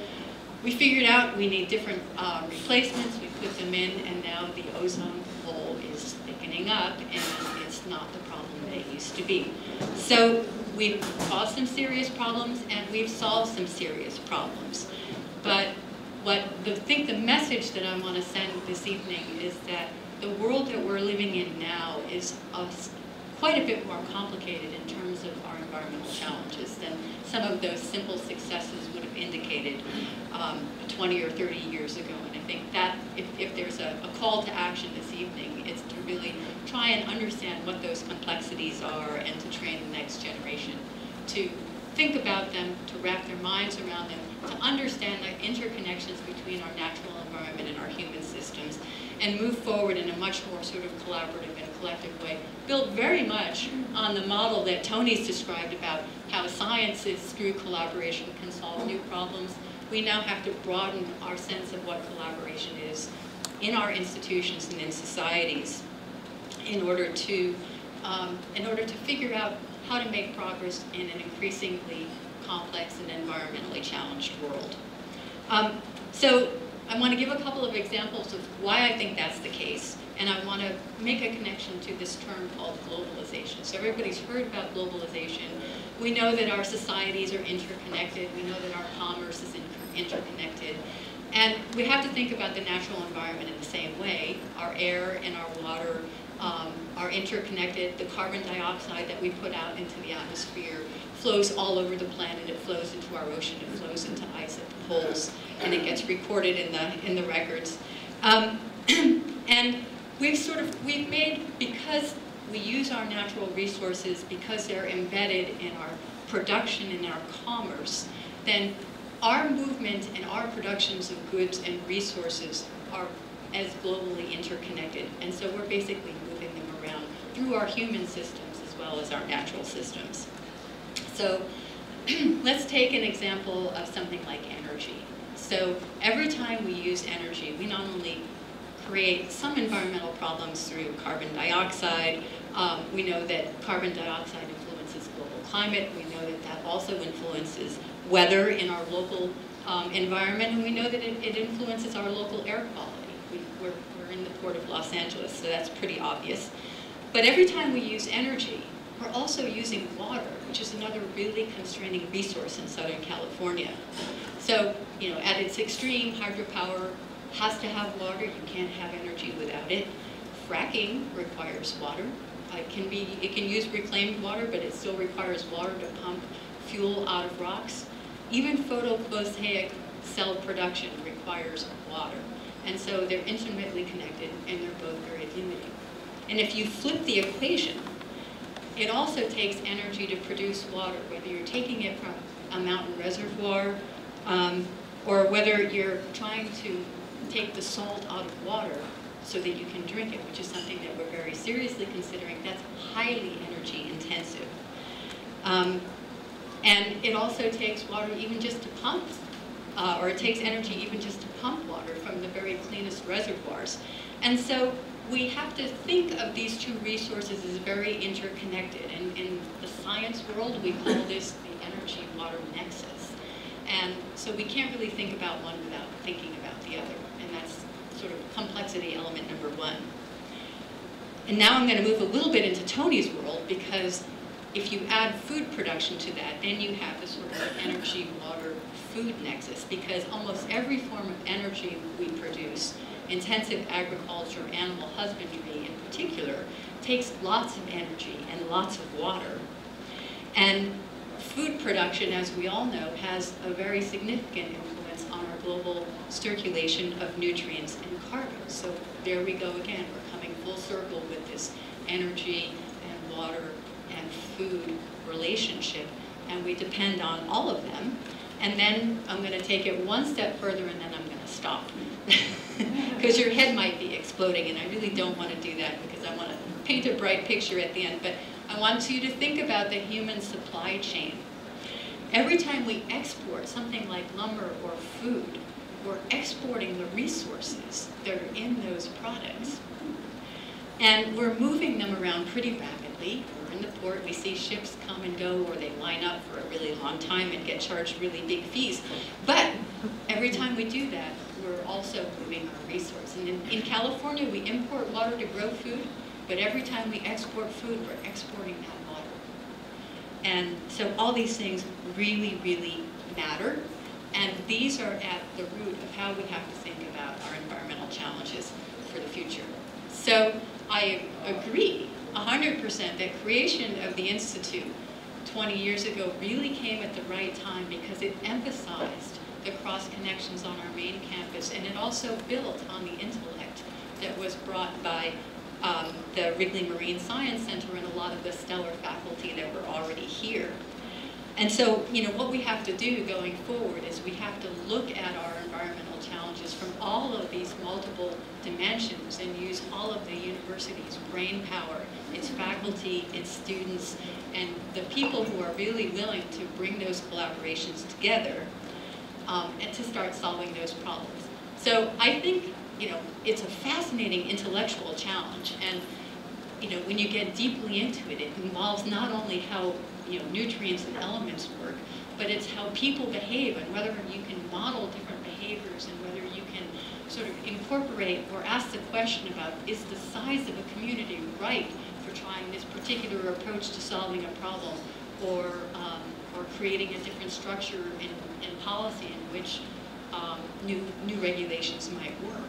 we figured out we need different uh, replacements, we put them in, and now the ozone hole is thickening up and it's not the problem that it used to be. So we've caused some serious problems and we've solved some serious problems. But what the, I think the message that I want to send this evening is that the world that we're living in now is a, quite a bit more complicated in terms of our environmental challenges than some of those simple successes would have indicated um, twenty or thirty years ago. And I think that if, if there's a, a call to action this evening, it's to really try and understand what those complexities are and to train the next generation to think about them, to wrap their minds around them, to understand the interconnections between our natural environment and our human systems, and move forward in a much more sort of collaborative and collective way, built very much on the model that Tony's described about how sciences through collaboration can solve new problems. We now have to broaden our sense of what collaboration is in our institutions and in societies in order to, um, in order to figure out how to make progress in an increasingly complex and environmentally challenged world. Um, so I want to give a couple of examples of why I think that's the case, and I want to make a connection to this term called globalization. So everybody's heard about globalization. We know that our societies are interconnected. We know that our commerce is inter interconnected. And we have to think about the natural environment in the same way. Our air and our water um, are interconnected. The carbon dioxide that we put out into the atmosphere flows all over the planet. It flows into our ocean. It flows into ice at the poles. And it gets recorded in the, in the records. Um, and we've sort of, we've made, because we use our natural resources, because they're embedded in our production and our commerce, then our movement and our productions of goods and resources are as globally interconnected. And so we're basically moving them around through our human systems as well as our natural systems. So let's take an example of something like energy. So every time we use energy, we not only create some environmental problems through carbon dioxide. Um, we know that carbon dioxide influences global climate. We know that that also influences weather in our local um, environment, and we know that it, it influences our local air quality. We, we're, we're in the port of Los Angeles, so that's pretty obvious. But every time we use energy, we're also using water, which is another really constraining resource in Southern California. So, you know, at its extreme, hydropower has to have water. You can't have energy without it. Fracking requires water. It can be, it can use reclaimed water, but it still requires water to pump fuel out of rocks. Even photovoltaic cell production requires water. And so they're intimately connected, and they're both very limiting. And if you flip the equation, it also takes energy to produce water, whether you're taking it from a mountain reservoir, um, or whether you're trying to take the salt out of water so that you can drink it, which is something that we're very seriously considering. That's highly energy intensive. Um, and it also takes water even just to pump, uh, or it takes energy even just to pump water from the very cleanest reservoirs. And so we have to think of these two resources as very interconnected. And in the science world, we call this the energy-water nexus. And so we can't really think about one without thinking about the other. That's sort of complexity element number one. And now I'm going to move a little bit into Tony's world, because if you add food production to that, then you have the sort of energy, water, food nexus, because almost every form of energy we produce, intensive agriculture, animal husbandry in particular, takes lots of energy and lots of water. And food production, as we all know, has a very significant influence on our global circulation of nutrients and carbon. So there we go again. We're coming full circle with this energy and water and food relationship, and we depend on all of them. And then I'm going to take it one step further, and then I'm going to stop, because your head might be exploding, and I really don't want to do that, because I want to paint a bright picture at the end. But I want you to think about the human supply chain. Every time we export something like lumber or food, we're exporting the resources that are in those products. And we're moving them around pretty rapidly. We're in the port, we see ships come and go, or they line up for a really long time and get charged really big fees. But every time we do that, we're also moving our resources. And in, in California, we import water to grow food, but every time we export food, we're exporting that water. And so all these things really, really matter. And these are at the root of how we have to think about our environmental challenges for the future. So I agree one hundred percent that creation of the Institute twenty years ago really came at the right time, because it emphasized the cross connections on our main campus, and it also built on the intellect that was brought by Um, the Wrigley Marine Science Center and a lot of the stellar faculty that were already here. And so, you know, what we have to do going forward is we have to look at our environmental challenges from all of these multiple dimensions and use all of the university's brain power, its faculty, its students, and the people who are really willing to bring those collaborations together um, and to start solving those problems. So I think, you know, it's a fascinating intellectual challenge, and you know, when you get deeply into it, it involves not only how, you know, nutrients and elements work, but it's how people behave, and whether you can model different behaviors, and whether you can sort of incorporate or ask the question about, is the size of a community right for trying this particular approach to solving a problem, or, um, or creating a different structure in, in policy in which um, new, new regulations might work?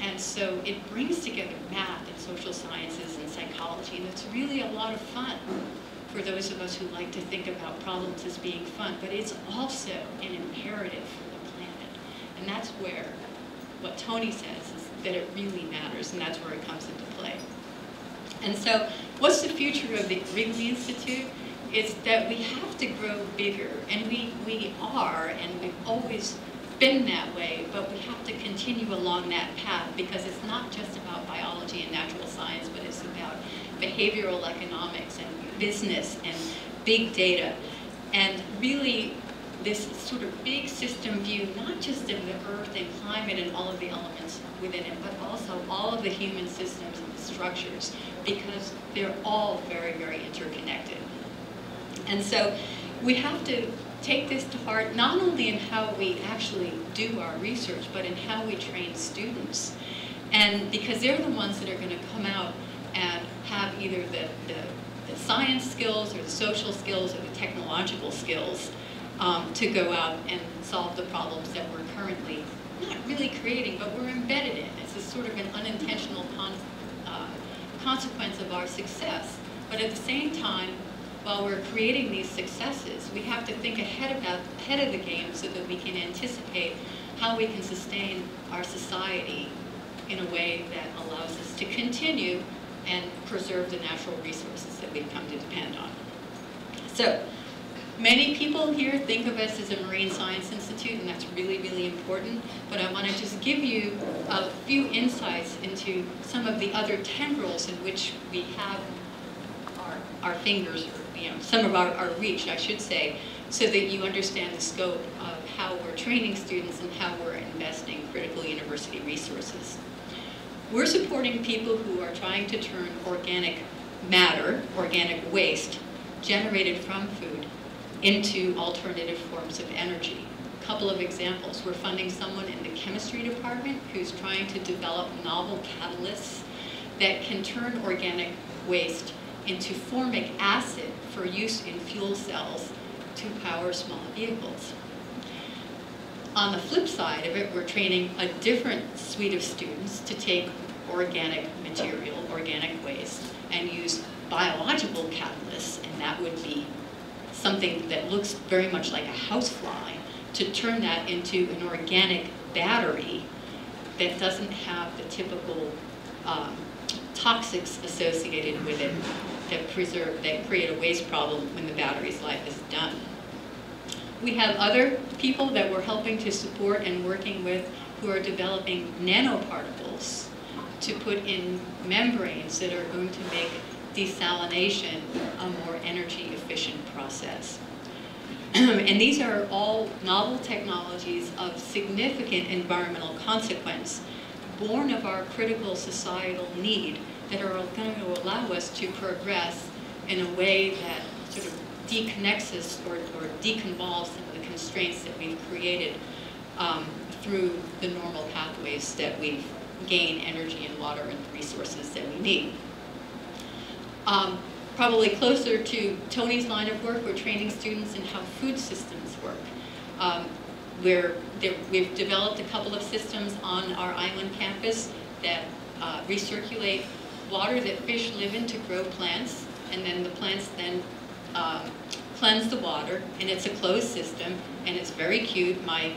And so it brings together math and social sciences and psychology, and it's really a lot of fun for those of us who like to think about problems as being fun, but it's also an imperative for the planet. And that's where what Tony says is that it really matters, and that's where it comes into play. And so what's the future of the Wrigley Institute? It's that we have to grow bigger, and we, we are, and we've always been that way, but we have to continue along that path, because it's not just about biology and natural science, but it's about behavioral economics and business and big data. And really, this sort of big system view, not just of the earth and climate and all of the elements within it, but also all of the human systems and the structures, because they're all very, very interconnected. And so we have to take this to heart, not only in how we actually do our research, but in how we train students. And because they're the ones that are going to come out and have either the, the, the science skills or the social skills or the technological skills um, to go out and solve the problems that we're currently not really creating, but we're embedded in. It's a sort of an unintentional con uh, consequence of our success. But at the same time, while we're creating these successes, we have to think ahead about ahead of the game so that we can anticipate how we can sustain our society in a way that allows us to continue and preserve the natural resources that we've come to depend on. So many people here think of us as a Marine Science Institute, and that's really, really important, but I want to just give you a few insights into some of the other tendrils in which we have our fingers, or, you know, some of our, our reach, I should say, so that you understand the scope of how we're training students and how we're investing critical university resources. We're supporting people who are trying to turn organic matter, organic waste, generated from food, into alternative forms of energy. A couple of examples. We're funding someone in the chemistry department who's trying to develop novel catalysts that can turn organic waste into formic acid for use in fuel cells to power small vehicles. On the flip side of it, we're training a different suite of students to take organic material, organic waste, and use biological catalysts, and that would be something that looks very much like a housefly, to turn that into an organic battery that doesn't have the typical um, toxics associated with it that preserve, that create a waste problem when the battery's life is done. We have other people that we're helping to support and working with who are developing nanoparticles to put in membranes that are going to make desalination a more energy efficient process. And these are all novel technologies of significant environmental consequence, born of our critical societal need, that are going to allow us to progress in a way that sort of deconnects us or, or deconvolves some of the constraints that we've created um, through the normal pathways that we gain energy and water and resources that we need. Um, probably closer to Tony's line of work, we're training students in how food systems work. Um, We're, we've developed a couple of systems on our island campus that uh, recirculate water that fish live in to grow plants, and then the plants then um, cleanse the water, and it's a closed system, and it's very cute. My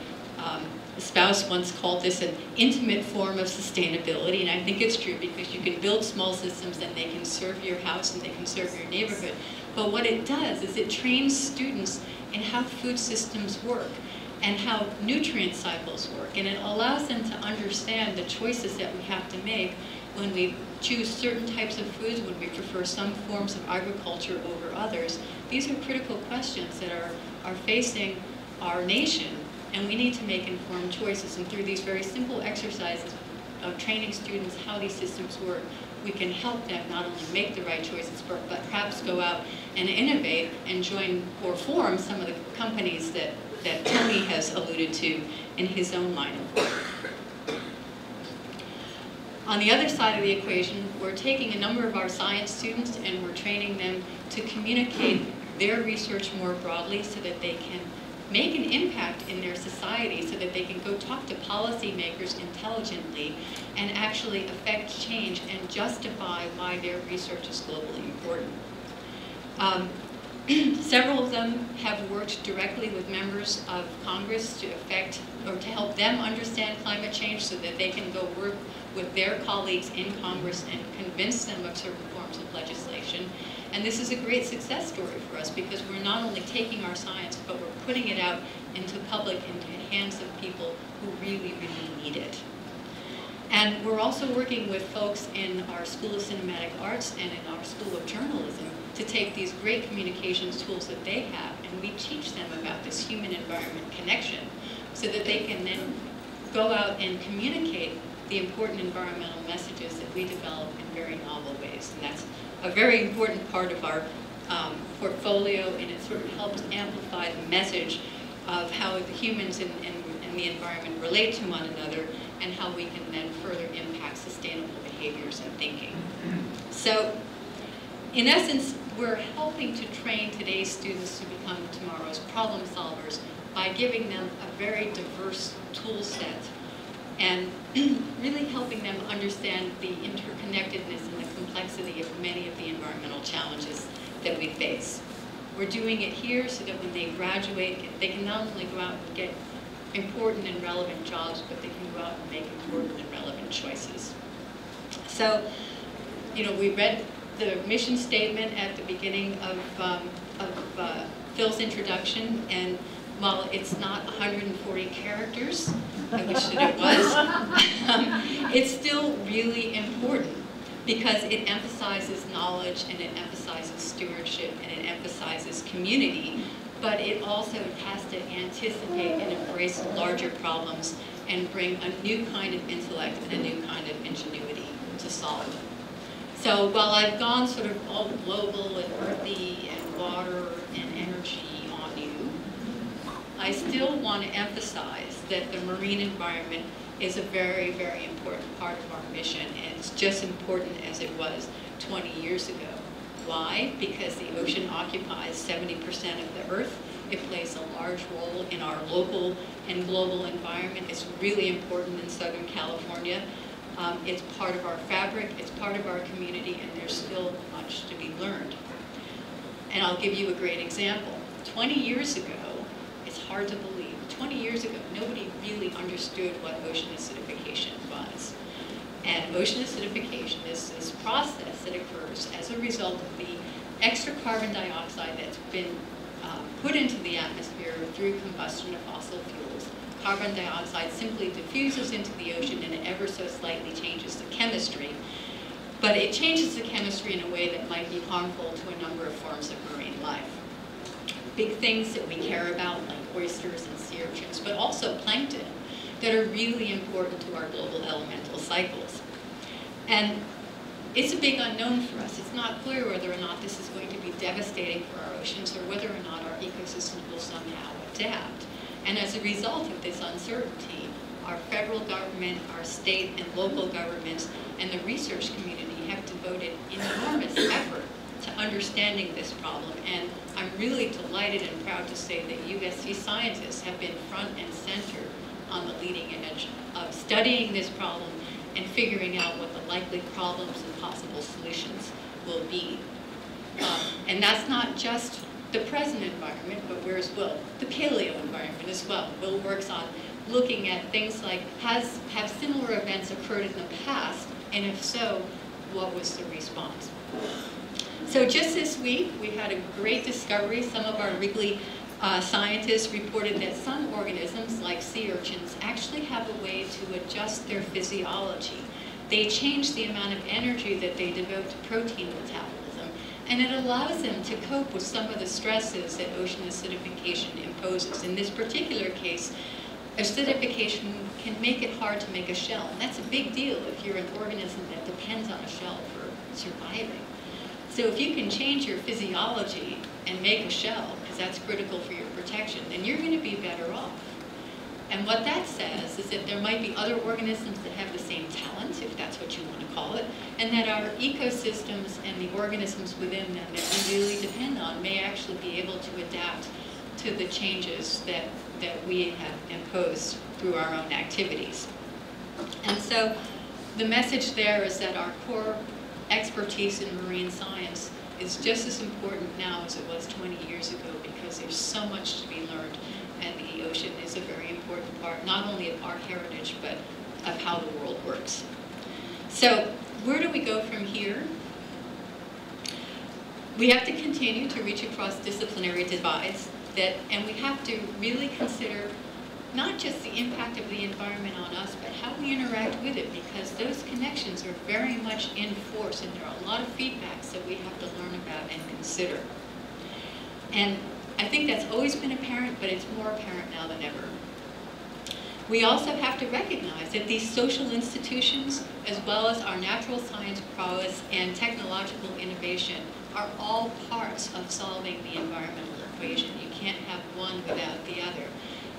um, spouse once called this an intimate form of sustainability, and I think it's true, because you can build small systems and they can serve your house and they can serve your neighborhood. But what it does is it trains students in how food systems work and how nutrient cycles work, and it allows them to understand the choices that we have to make when we choose certain types of foods, when we prefer some forms of agriculture over others. These are critical questions that are, are facing our nation, and we need to make informed choices. And through these very simple exercises of training students how these systems work, we can help them not only make the right choices, but perhaps go out and innovate and join or form some of the companies that that Tony has alluded to in his own line of work. On the other side of the equation, we're taking a number of our science students and we're training them to communicate their research more broadly so that they can make an impact in their society, so that they can go talk to policymakers intelligently and actually affect change and justify why their research is globally important. Um, several of them have worked directly with members of Congress to affect or to help them understand climate change so that they can go work with their colleagues in Congress and convince them of certain forms of legislation. And this is a great success story for us because we're not only taking our science, but we're putting it out into public, into the hands of people who really, really need it. And we're also working with folks in our School of Cinematic Arts and in our School of Journalism to take these great communications tools that they have, and we teach them about this human-environment connection so that they can then go out and communicate the important environmental messages that we develop in very novel ways. And that's a very important part of our um, portfolio, and it sort of helps amplify the message of how the humans and, and, and the environment relate to one another and how we can then further impact sustainable behaviors and thinking. So, in essence, we're helping to train today's students to become tomorrow's problem solvers by giving them a very diverse tool set and really helping them understand the interconnectedness and the complexity of many of the environmental challenges that we face. We're doing it here so that when they graduate, they can not only go out and get important and relevant jobs, but they can go out and make important and relevant choices. So, you know, we read the mission statement at the beginning of, um, of uh, Phil's introduction, and while it's not one hundred forty characters, I wish that it was, um, it's still really important because it emphasizes knowledge and it emphasizes stewardship and it emphasizes community, but it also has to anticipate and embrace larger problems and bring a new kind of intellect and a new kind of ingenuity to solve them. So while I've gone sort of all global and earthy and water and energy on you, I still want to emphasize that the marine environment is a very, very important part of our mission, and it's just important as it was twenty years ago. Why? Because the ocean occupies seventy percent of the Earth. It plays a large role in our local and global environment. It's really important in Southern California. Um, it's part of our fabric, it's part of our community, and there's still much to be learned. And I'll give you a great example. twenty years ago, it's hard to believe, twenty years ago, nobody really understood what ocean acidification was. And ocean acidification is this process that occurs as a result of the extra carbon dioxide that's been uh, put into the atmosphere through combustion of fossil fuels. Carbon dioxide simply diffuses into the ocean and it ever so slightly changes the chemistry. But it changes the chemistry in a way that might be harmful to a number of forms of marine life. Big things that we care about, like oysters and sea urchins, but also plankton, that are really important to our global elemental cycles. And it's a big unknown for us. It's not clear whether or not this is going to be devastating for our oceans or whether or not our ecosystem will somehow adapt. And as a result of this uncertainty, our federal government, our state and local governments, and the research community have devoted enormous effort to understanding this problem. And I'm really delighted and proud to say that U S C scientists have been front and center on the leading edge of studying this problem and figuring out what the likely problems and possible solutions will be. Um, and that's not just the present environment, but where is Will? The paleo environment as well. Will works on looking at things like, has have similar events occurred in the past, and if so, what was the response? So just this week, we had a great discovery. Some of our Wrigley uh, scientists reported that some organisms, like sea urchins, actually have a way to adjust their physiology. They change the amount of energy that they devote to protein metabolism. And it allows them to cope with some of the stresses that ocean acidification imposes. In this particular case, acidification can make it hard to make a shell. And that's a big deal if you're an organism that depends on a shell for surviving. So if you can change your physiology and make a shell, because that's critical for your protection, then you're going to be better off. And what that says is that there might be other organisms that have the same talent, if that's what you want to call it, and that our ecosystems and the organisms within them that we really depend on may actually be able to adapt to the changes that, that we have imposed through our own activities. And so the message there is that our core expertise in marine science is just as important now as it was twenty years ago, because there's so much to be learned, and the ocean is a very important part, not only of our heritage, but of how the world works. So where do we go from here? We have to continue to reach across disciplinary divides, that, and we have to really consider not just the impact of the environment on us, but how we interact with it, because those connections are very much in force, and there are a lot of feedbacks that we have to learn about and consider. And I think that's always been apparent, but it's more apparent now than ever. We also have to recognize that these social institutions, as well as our natural science prowess and technological innovation, are all parts of solving the environmental equation. You can't have one without the other.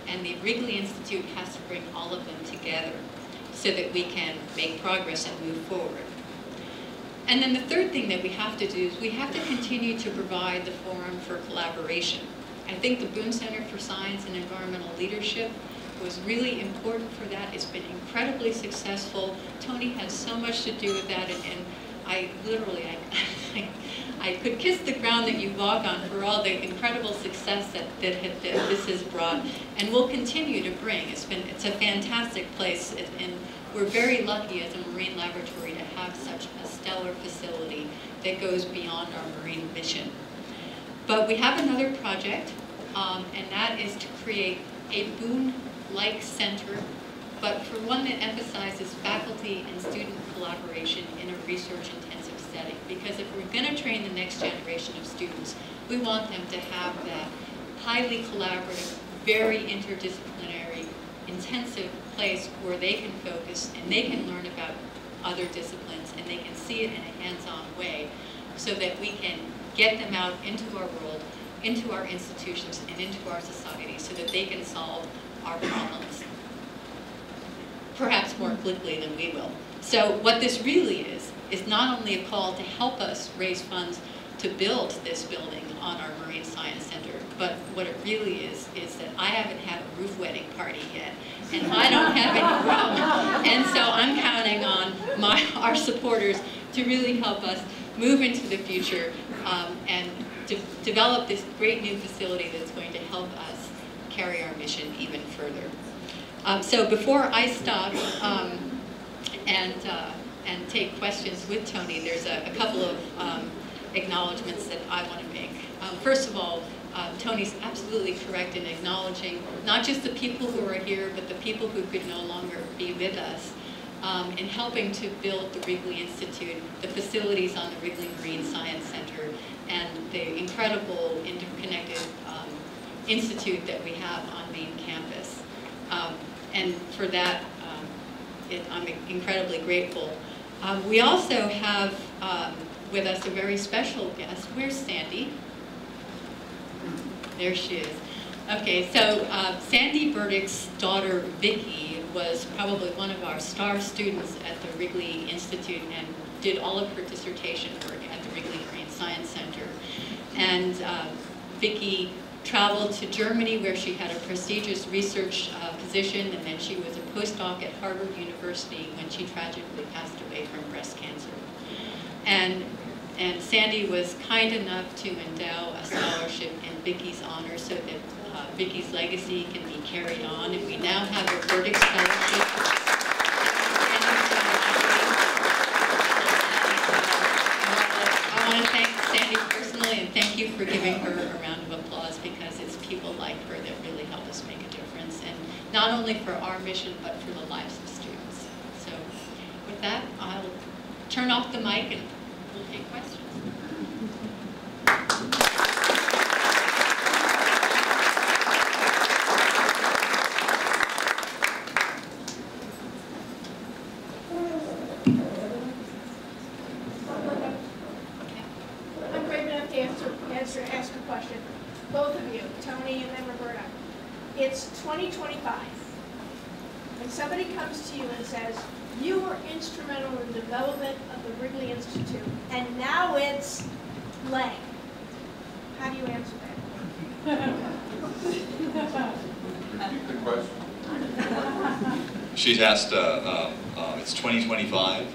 And the Wrigley Institute has to bring all of them together so that we can make progress and move forward. And then the third thing that we have to do is we have to continue to provide the forum for collaboration. I think the Boone Center for Science and Environmental Leadership was really important for that. It's been incredibly successful. Tony has so much to do with that, and, and I literally, I, I could kiss the ground that you walk on for all the incredible success that, that, that this has brought, and will continue to bring. It's been, it's a fantastic place, and we're very lucky as a marine laboratory to have such a stellar facility that goes beyond our marine mission. But we have another project, um, and that is to create a Boone-like center, but for one that emphasizes faculty and student collaboration in a research-intensive setting. Because if we're going to train the next generation of students, we want them to have that highly collaborative, very interdisciplinary, intensive place where they can focus and they can learn about other disciplines and they can see it in a hands-on way, so that we can get them out into our world, into our institutions, and into our society, so that they can solve our problems perhaps more quickly than we will. So what this really is, is not only a call to help us raise funds to build this building on our Marine Science Center, but what it really is, is that I haven't had a roof wedding party yet, and I don't have any room. And so I'm counting on my, our supporters to really help us move into the future um, and to develop this great new facility that's going to help us carry our mission even further. Um, so before I stop um, and, uh, and take questions with Tony, there's a, a couple of um, acknowledgements that I want to make. Um, first of all, uh, Tony's absolutely correct in acknowledging not just the people who are here, but the people who could no longer be with us um, in helping to build the Wrigley Institute, the facilities on the Wrigley Marine Science Center, and the incredible interconnected um, institute that we have on main campus. Um, and for that, um, it, I'm incredibly grateful. Um, we also have um, with us a very special guest. Where's Sandy? There she is. Okay, so uh, Sandy Burdick's daughter, Vicki, was probably one of our star students at the Wrigley Institute and did all of her dissertation work at the Wrigley Marine Science Center. And uh, Vicki traveled to Germany, where she had a prestigious research uh, position, and then she was a postdoc at Harvard University when she tragically passed away from breast cancer. And, and Sandy was kind enough to endow a scholarship in Vicki's honor, so that uh, Vicki's legacy can be carried on, and we now have a Burdick Scholarship. I want to thank Sandy personally, and thank you for giving her a round of applause, because it's people like her that really help us make a difference, and not only for our mission, but for the lives of students. So with that, I'll turn off the mic and we'll take questions. twenty twenty-five. when somebody comes to you and says, you were instrumental in the development of the Wrigley Institute, and now it's blank, how do you answer that? Repeat the question. She's asked, uh, um, uh, it's twenty twenty-five,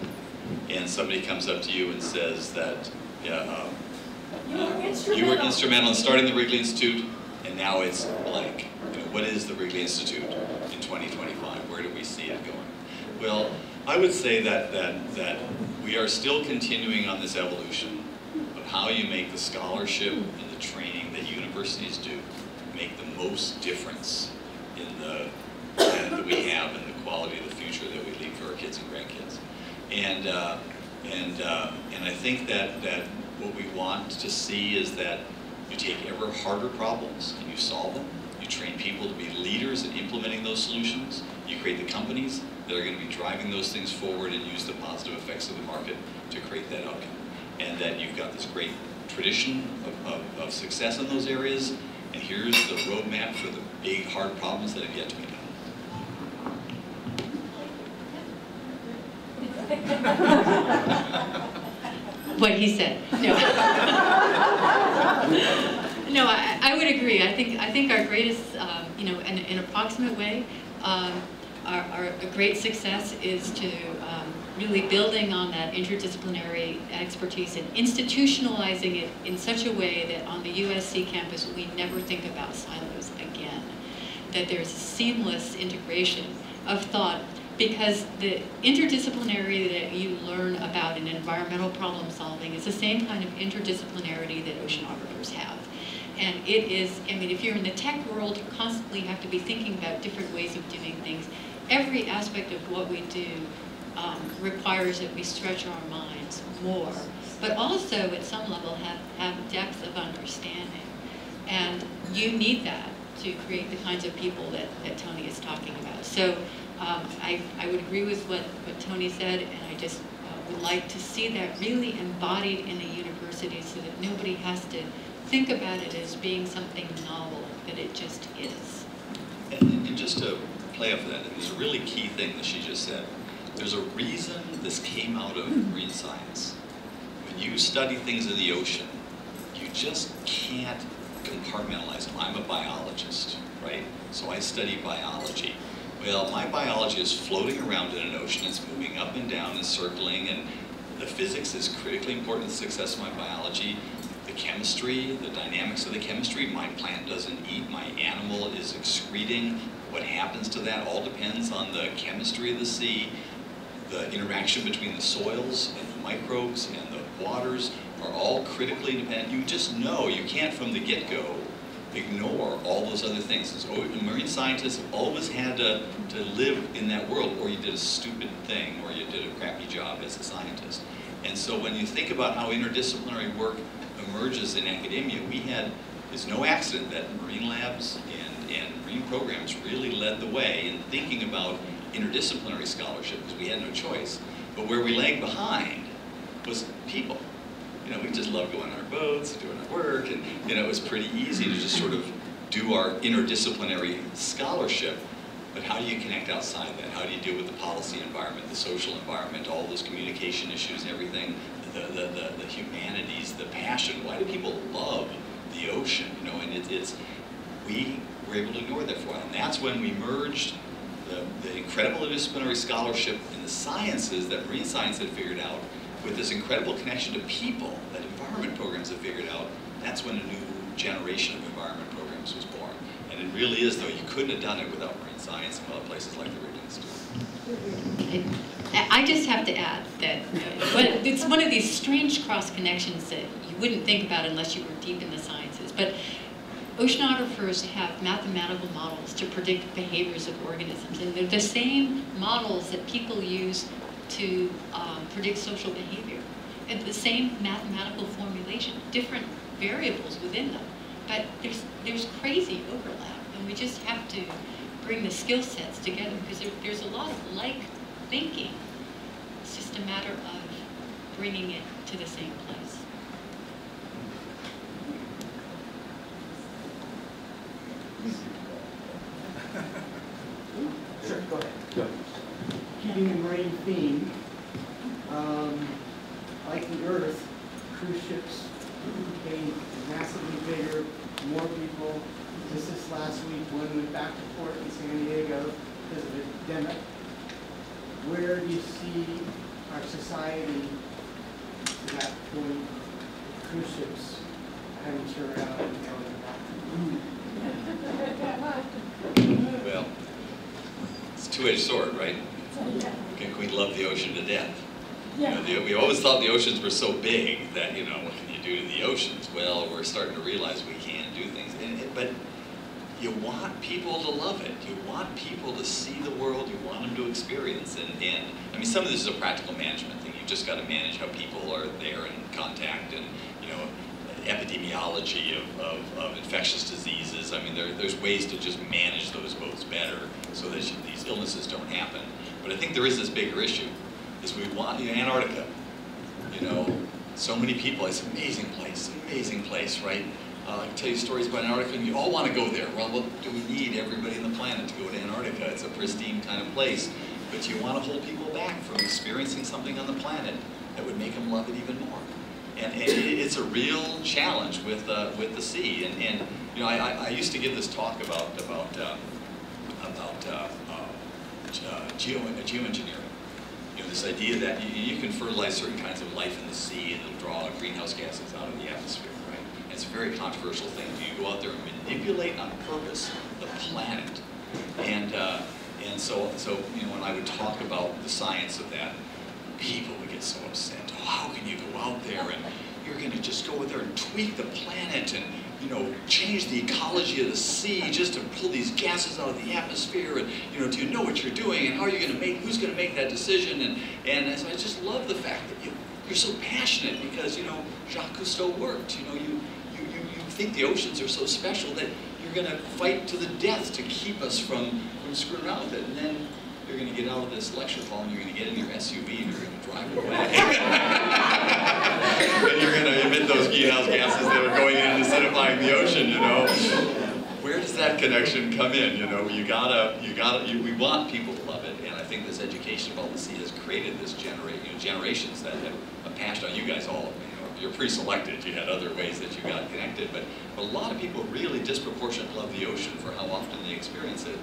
and somebody comes up to you and says that, yeah, um, you, were uh, you were instrumental in starting the Wrigley Institute, and now it's blank. You know, what is the Wrigley Institute in twenty twenty-five? Where do we see it going? Well, I would say that, that, that we are still continuing on this evolution of how you make the scholarship and the training that universities do make the most difference in the uh, that we have and the quality of the future that we leave for our kids and grandkids. And, uh, and, uh, and I think that, that what we want to see is that you take ever harder problems and you solve them. You train people to be leaders in implementing those solutions. You create the companies that are going to be driving those things forward and use the positive effects of the market to create that outcome. And that you've got this great tradition of, of, of success in those areas, and here's the roadmap for the big, hard problems that have yet to be done. What he said. No. No, I, I would agree. I think I think our greatest, um, you know, in an approximate way, um, our, our a great success is to um, really building on that interdisciplinary expertise and institutionalizing it in such a way that on the U S C campus we never think about silos again. That there's a seamless integration of thought, because the interdisciplinarity that you learn about in environmental problem solving is the same kind of interdisciplinarity that oceanographers have. And it is, I mean, if you're in the tech world, you constantly have to be thinking about different ways of doing things. Every aspect of what we do um, requires that we stretch our minds more, but also at some level have, have depth of understanding. And you need that to create the kinds of people that, that Tony is talking about. So um, I, I would agree with what, what Tony said, and I just uh, would like to see that really embodied in the university so that nobody has to think about it as being something novel, that it just is. And, and just to play off of that, there's a really key thing that she just said. There's a reason this came out of marine science. When you study things in the ocean, you just can't compartmentalize them. I'm a biologist, right? So I study biology. Well, my biology is floating around in an ocean. It's moving up and down and circling, and the physics is critically important to the success of my biology. Chemistry, the dynamics of the chemistry, my plant doesn't eat, my animal is excreting, what happens to that all depends on the chemistry of the sea, the interaction between the soils and the microbes and the waters are all critically dependent. You just know, you can't from the get-go ignore all those other things. So marine scientists have always had to, to live in that world, or you did a stupid thing, or you did a crappy job as a scientist. And so when you think about how interdisciplinary work emerges in academia, we had, it's no accident that marine labs and, and marine programs really led the way in thinking about interdisciplinary scholarship, because we had no choice. But where we lagged behind was people. You know, we just loved going on our boats, doing our work, and you know, it was pretty easy to just sort of do our interdisciplinary scholarship. But how do you connect outside that? How do you deal with the policy environment, the social environment, all those communication issues and everything? The, the, the, the humanities, the passion. Why do people love the ocean? You know, and it, it's, we were able to ignore that for a while. And that's when we merged the, the incredible interdisciplinary scholarship in the sciences that marine science had figured out with this incredible connection to people that environment programs had figured out. That's when a new generation of environment programs was born. And it really is, though, you couldn't have done it without marine science and other places like the Wrigley Institute. I just have to add that it's one of these strange cross connections that you wouldn't think about unless you were deep in the sciences. But oceanographers have mathematical models to predict behaviors of organisms, and they're the same models that people use to um, predict social behavior. It's the same mathematical formulation, different variables within them. But there's, there's crazy overlap, and we just have to bring the skill sets together, because there, there's a lot of like thinking. It's just a matter of bringing it to the same place. Sure, go ahead. keeping the marine theme, um, like the Earth, cruise ships became massively bigger, more people. Just this last week, one went back to port in San Diego because of the pandemic. Where do you see our society to that point? Cruise ships having to around and going back. Well, it's a two-edged sword, right? Can we love the ocean to death? Yeah. You know, the, we always thought the oceans were so big that, you know, what can you do to the oceans? Well, we're starting to realize we can do things. And, but you want people to love it. You want people to see the world. You want them to experience it. And, and I mean, some of this is a practical management thing. You've just got to manage how people are there and contact and, you know, epidemiology of, of, of infectious diseases. I mean, there, there's ways to just manage those boats better so that you, these illnesses don't happen. But I think there is this bigger issue. Is we want you know, Antarctica, you know, so many people, it's an amazing place, an amazing place, right? Uh, I can tell you stories about Antarctica and you all want to go there. Well, what do we need everybody on the planet to go to Antarctica? It's a pristine kind of place, but you want to hold people back from experiencing something on the planet that would make them love it even more. And, and it's a real challenge with, uh, with the sea. And, and you know, I, I used to give this talk about, about, uh, about uh, uh, geo, geoengineering. You know, this idea that you, you can fertilize certain kinds of life in the sea and it'll draw greenhouse gases out of the atmosphere, right? And it's a very controversial thing. Do you go out there and manipulate on purpose the planet? And uh, and so so you know, when I would talk about the science of that, people would get so upset. Oh, how can you go out there and you're going to just go out there and tweak the planet and you know change the ecology of the sea just to pull these gases out of the atmosphere? And you know, do you know what you're doing? And how are you going to make? Who's going to make that decision? And and so I just love the fact that you you're so passionate because you know Jacques Cousteau worked. You know, you you you, you think the oceans are so special that you're going to fight to the death to keep us from from screwing around with it. And then you're going to get out of this lecture hall and you're going to get in your S U V and you're going to drive it away. And you're going to emit those greenhouse gases that are going in acidifying the ocean, you know. Where does that connection come in, you know? You gotta, you gotta, you, we want people to love it, and I think this education about the sea has created this generation, you know, generations that have a passion on you guys all. You know, you're pre-selected, you had other ways that you got connected, but a lot of people really disproportionately love the ocean for how often they experience it.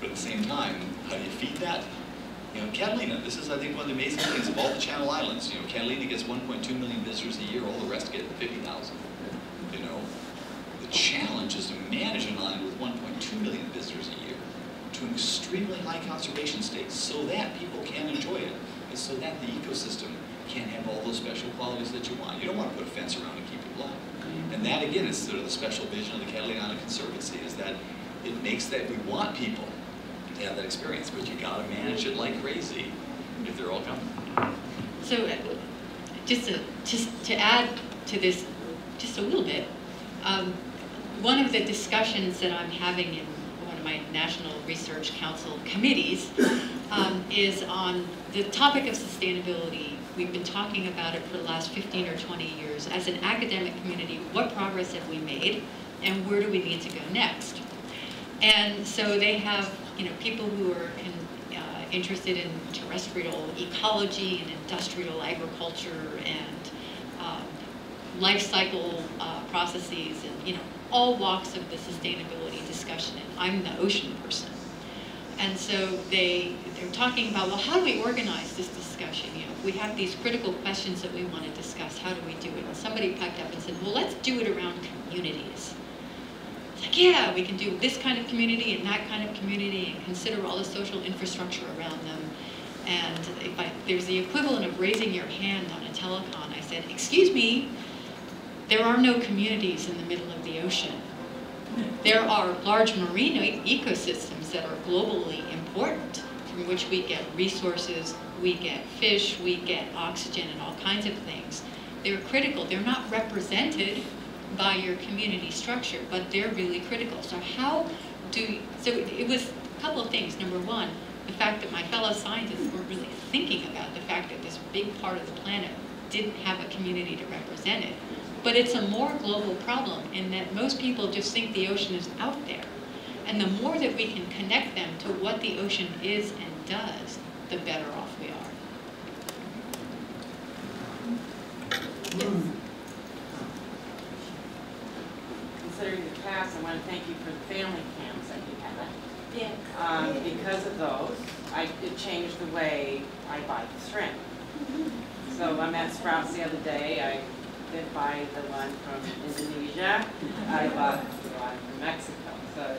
But at the same time, how do you feed that? You know, Catalina, this is, I think, one of the amazing things of all the Channel Islands. You know, Catalina gets one point two million visitors a year, all the rest get fifty thousand. You know, the challenge is to manage an island with one point two million visitors a year to an extremely high conservation state so that people can enjoy it and so that the ecosystem can have all those special qualities that you want. You don't want to put a fence around and keep it alive. And that, again, is sort of the special vision of the Catalina Island Conservancy, is that it makes that we want people have that experience, but you gotta manage it like crazy if they're all coming. So, uh, just to just to add to this, just a little bit, um, one of the discussions that I'm having in one of my National Research Council committees um, is on the topic of sustainability. We've been talking about it for the last fifteen or twenty years. As an academic community, what progress have we made, and where do we need to go next? And so they have, you know, people who are in, uh, interested in terrestrial ecology and industrial agriculture and um, life cycle uh, processes and, you know, all walks of the sustainability discussion. And I'm the ocean person. And so they, they're talking about, well, how do we organize this discussion? You know, we have these critical questions that we want to discuss. How do we do it? And somebody piped up and said, well, let's do it around communities. Like, yeah, we can do this kind of community and that kind of community and consider all the social infrastructure around them. And if I, there's the equivalent of raising your hand on a telecon. I said, excuse me, there are no communities in the middle of the ocean. There are large marine ecosystems that are globally important, from which we get resources, we get fish, we get oxygen and all kinds of things. They're critical. They're not represented by your community structure, but they're really critical. So how do, you, so it was a couple of things. Number one, the fact that my fellow scientists were really thinking about the fact that this big part of the planet didn't have a community to represent it. But it's a more global problem in that most people just think the ocean is out there. And the more that we can connect them to what the ocean is and does, the better off we are. Yes. Considering the cast, I want to thank you for the family cams that you had. Yeah. Um, because of those, I, it changed the way I buy the shrimp. So I'm at Sprouts the other day. I did buy the one from Indonesia. I bought the one from Mexico. So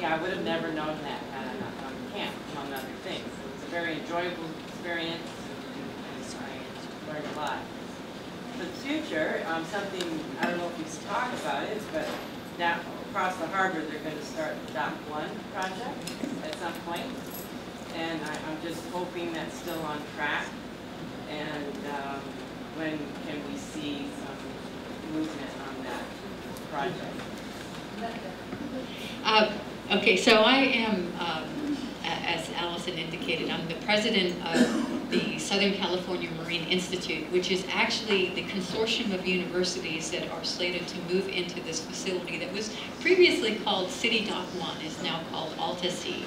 yeah, I would have never known that on camp, among other things. It was a very enjoyable experience. I learned a lot. For the future, um, something, I don't know if you should talk about it, but now across the harbor, they're going to start the Dock One project at some point. And I, I'm just hoping that's still on track. And um, when can we see some movement on that project? Uh, okay, so I am, um, as Allison indicated, I'm the president of the Southern California Marine Institute, which is actually the consortium of universities that are slated to move into this facility that was previously called City Dock One, is now called Alta Sea.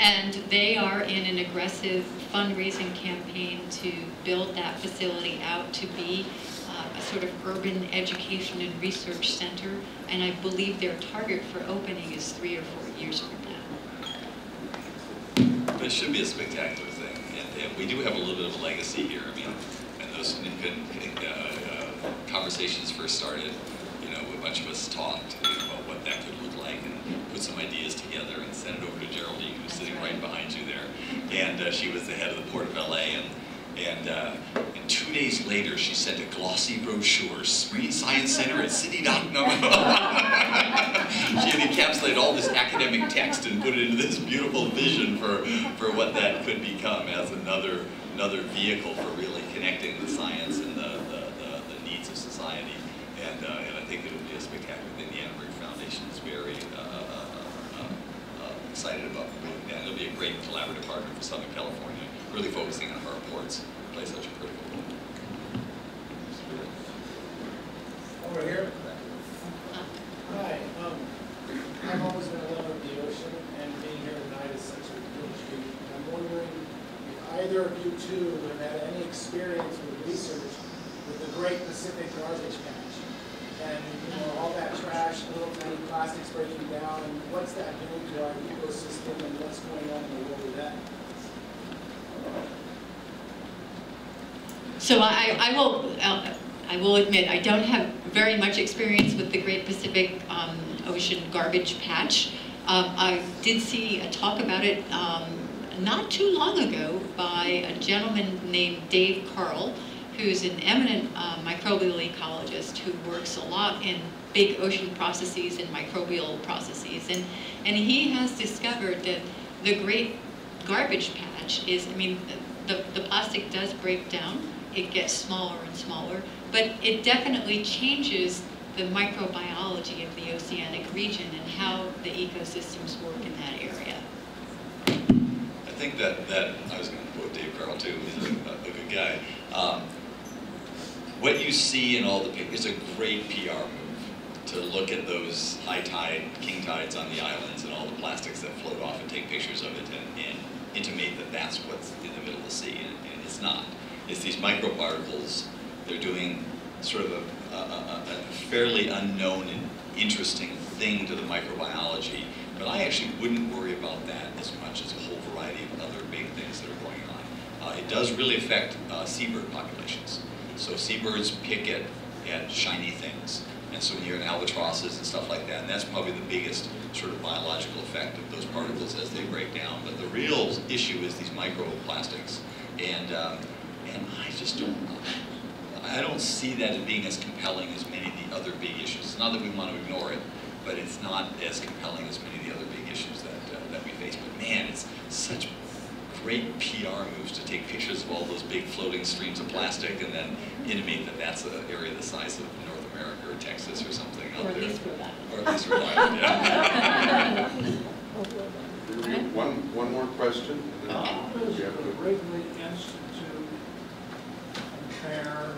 And they are in an aggressive fundraising campaign to build that facility out to be uh, a sort of urban education and research center. And I believe their target for opening is three or four years from now. But it should be a spectacular thing. And, and we do have a little bit of a legacy here. I mean, when those uh, uh, conversations first started, you know, a bunch of us talked about what that could look like and put some ideas together and sent it over to Geraldine, who's sitting right behind you there. And uh, she was the head of the Port of L A, and and, uh, and two days later she sent a glossy brochure, Marine Science Center at City Dock. No. She had encapsulated all this academic text and put it into this beautiful vision for for what that could become as another another vehicle for really connecting the science and the the, the, the needs of society. And uh, and I think it would be a spectacular thing. The Ann Marie Foundation is very uh, uh, uh, uh, excited about it. And it'll be a great collaborative partner for Southern California, really focusing on how our ports play such a critical role. Over here. Hi. Um, I've always been a lover of the ocean, and being here tonight is such a real treat. I'm wondering if either of you two have had any experience with research with the Great Pacific Garbage Patch, and you know, all that trash, little tiny plastics breaking down, and what's that doing to our ecosystem, and what's going on in the world with that? So I, I will, uh, I will admit I don't have very much experience with the Great Pacific um, Ocean Garbage Patch. Um, I did see a talk about it um, not too long ago by a gentleman named Dave Karl, who's an eminent uh, microbial ecologist who works a lot in big ocean processes and microbial processes, and and he has discovered that the Great Garbage Patch is, I mean, the the plastic does break down. It gets smaller and smaller, but it definitely changes the microbiology of the oceanic region and how the ecosystems work in that area. I think that, that I was going to quote Dave Karl too, he's a, a good guy. Um, what you see in all the pictures is a great P R move to look at those high tide, king tides on the islands and all the plastics that float off and take pictures of it and, and intimate that that's what's in the middle of the sea, and, and it's not. It's these microparticles. They're doing sort of a, a, a, a fairly unknown and interesting thing to the microbiology, but I actually wouldn't worry about that as much as a whole variety of other big things that are going on. Uh, it does really affect uh, seabird populations. So seabirds pick at, at shiny things, and so when you're in albatrosses and stuff like that, and that's probably the biggest sort of biological effect of those particles as they break down. But the real issue is these microplastics, and um, And I just don't, I don't see that as being as compelling as many of the other big issues. It's not that we want to ignore it, but it's not as compelling as many of the other big issues that, uh, that we face. But man, it's such great P R moves to take pictures of all those big floating streams of plastic and then intimate that that's an area the size of North America or Texas or something out there. Or at least Rhode Island. Or at least Rhode Island, yeah. One, one more question. And then uh, we have a Wrigley Institute. Compare,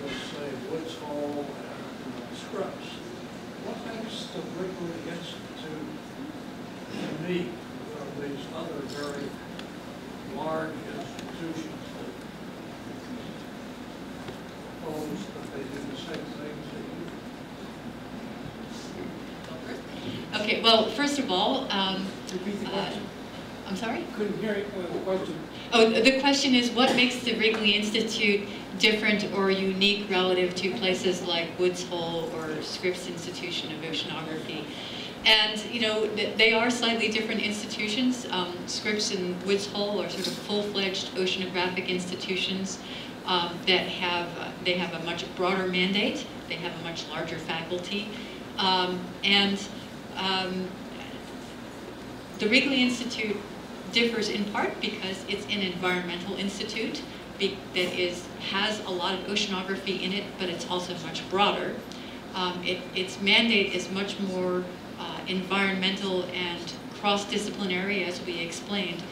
let's say, Woods Hole and Scripps. What makes the Wrigley Institute unique from these other very large institutions that propose that they do the same things they do. Okay, well, first of all, um, uh, I'm sorry? Couldn't hear you, uh, the question. Oh, the question is, what makes the Wrigley Institute different or unique relative to places like Woods Hole or Scripps Institution of Oceanography? And, you know, they are slightly different institutions. Um, Scripps and Woods Hole are sort of full-fledged oceanographic institutions um, that have, uh, they have a much broader mandate. They have a much larger faculty. Um, and um, the Wrigley Institute differs in part because it's an environmental institute be that is, has a lot of oceanography in it, but it's also much broader. Um, it, its mandate is much more Uh, environmental and cross-disciplinary, as we explained.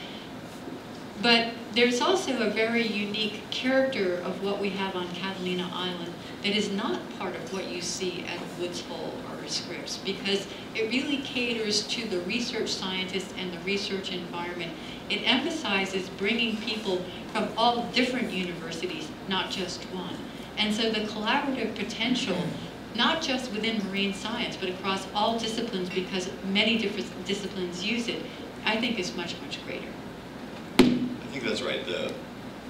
But there's also a very unique character of what we have on Catalina Island that is not part of what you see at Woods Hole or Scripps, because it really caters to the research scientists and the research environment. It emphasizes bringing people from all different universities, not just one. And so the collaborative potential, not just within marine science, but across all disciplines, because many different disciplines use it, I think is much, much greater. I think that's right. The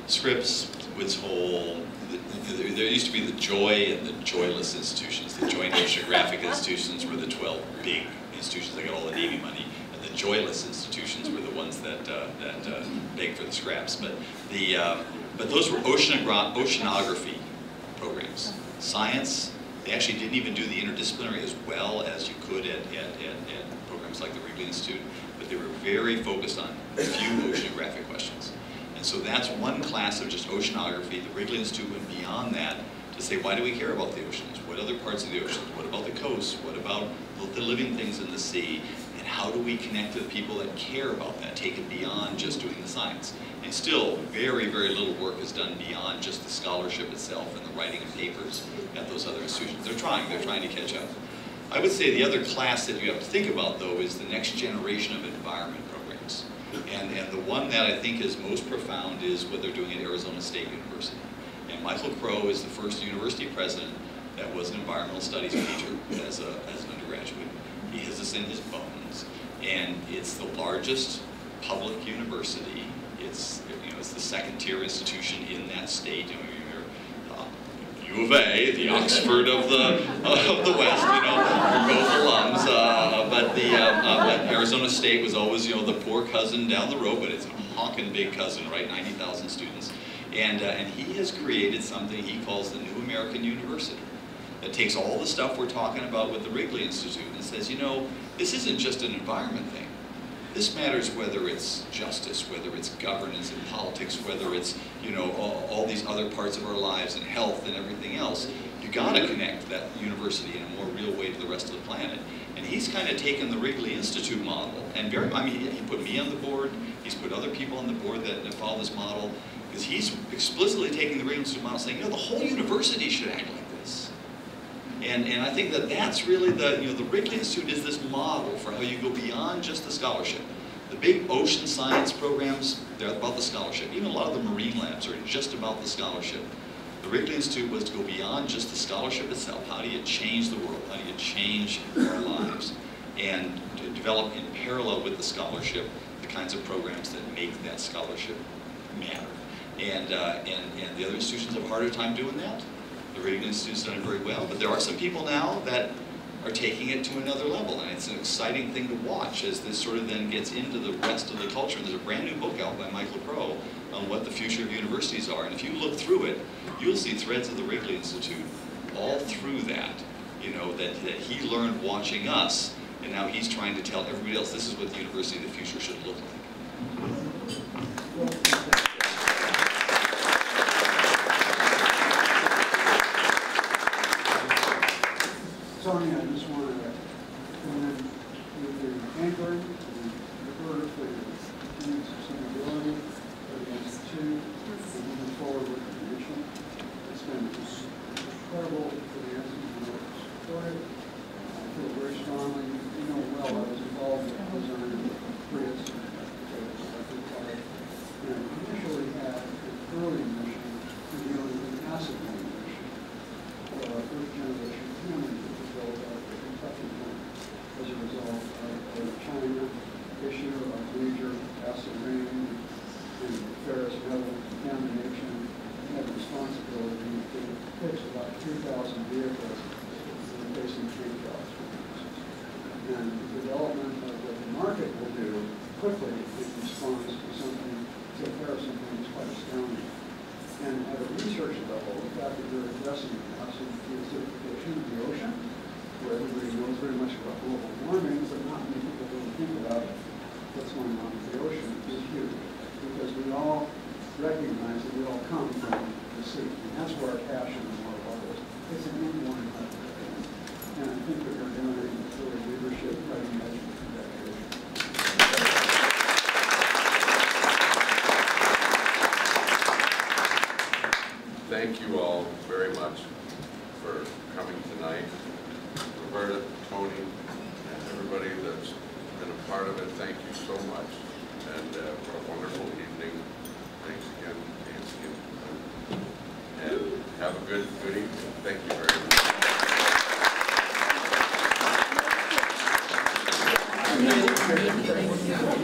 Scripps, Woods Hole, the, the, there used to be the joy and the joyless institutions. The joint oceanographic institutions were the twelve big institutions that got all the Navy money, and the joyless institutions were the ones that uh, that uh, begged for the scraps. But the um, but those were oceanogra oceanography programs, science. They actually didn't even do the interdisciplinary as well as you could at, at, at, at programs like the Wrigley Institute, but they were very focused on a few oceanographic questions. And so that's one class of just oceanography. The Wrigley Institute went beyond that to say, why do we care about the oceans? What other parts of the oceans? What about the coast? What about the living things in the sea? And how do we connect with people that care about that, take it beyond just doing the science? And still, very, very little work is done beyond just the scholarship itself and the writing of papers at those other institutions. They're trying, they're trying to catch up. I would say the other class that you have to think about, though, is the next generation of environment programs. And, and the one that I think is most profound is what they're doing at Arizona State University. And Michael Crow is the first university president that was an environmental studies major as, a, as an undergraduate. He has this in his bones. And it's the largest public university. It's, you know, it's the second tier institution in that state. You know, you're, uh, U of A, the Oxford of the of the West, you know, for both alums. Uh, but the um, uh, but Arizona State was always, you know, the poor cousin down the road, but it's a honking big cousin, right? Ninety thousand students, and uh, and he has created something he calls the New American University, that takes all the stuff we're talking about with the Wrigley Institute and says, you know, this isn't just an environment thing. This matters whether it's justice, whether it's governance and politics, whether it's, you know, all, all these other parts of our lives and health and everything else. You got to connect that university in a more real way to the rest of the planet. And he's kind of taken the Wrigley Institute model, and very, I mean, he, he put me on the board. He's put other people on the board that, that follow this model, because he's explicitly taking the Wrigley Institute model, saying, you know, the whole university should act like this. And, and I think that that's really the, you know, the Wrigley Institute is this model for how you go beyond just the scholarship. The big ocean science programs, they're about the scholarship. Even a lot of the marine labs are just about the scholarship. The Wrigley Institute was to go beyond just the scholarship itself. How do you change the world? How do you change our lives? And to develop in parallel with the scholarship the kinds of programs that make that scholarship matter. And, uh, and, and the other institutions have a harder time doing that. The Wrigley Institute's done it very well, but there are some people now that are taking it to another level, and it's an exciting thing to watch as this sort of then gets into the rest of the culture. And there's a brand new book out by Michael Crow on what the future of universities are, and if you look through it, you'll see threads of the Wrigley Institute all through that, you know, that, that he learned watching us, and now he's trying to tell everybody else this is what the university of the future should look like. Tony, I just wanted to commend your anchoring and Roberta for your sustainability for the Institute and moving forward with the mission. It's been incredible for the Institute to support it. I feel very strongly, you know, well, I was involved in the design of the grants two thousand vehicles replacing three thousand. And the development of what the market will do quickly in response to something, to repair something that's quite astounding. And at a research level, the fact that you're addressing the absolute desertification of the ocean, where everybody knows very much about global warming, but not many people really think about what's going on with the ocean, is huge. Because we all recognize that we all come from the sea. And that's where our passion is more about. It's an inborn habit. And I think that we're doing sort of leadership, cutting edge. Congratulations. Thank you all very much for coming tonight. Roberta, Tony, and everybody that's been a part of it, thank you so much. And uh, for a wonderful evening. Thanks again, Nancy. And have a good, good evening. Thank you very much. Thank you.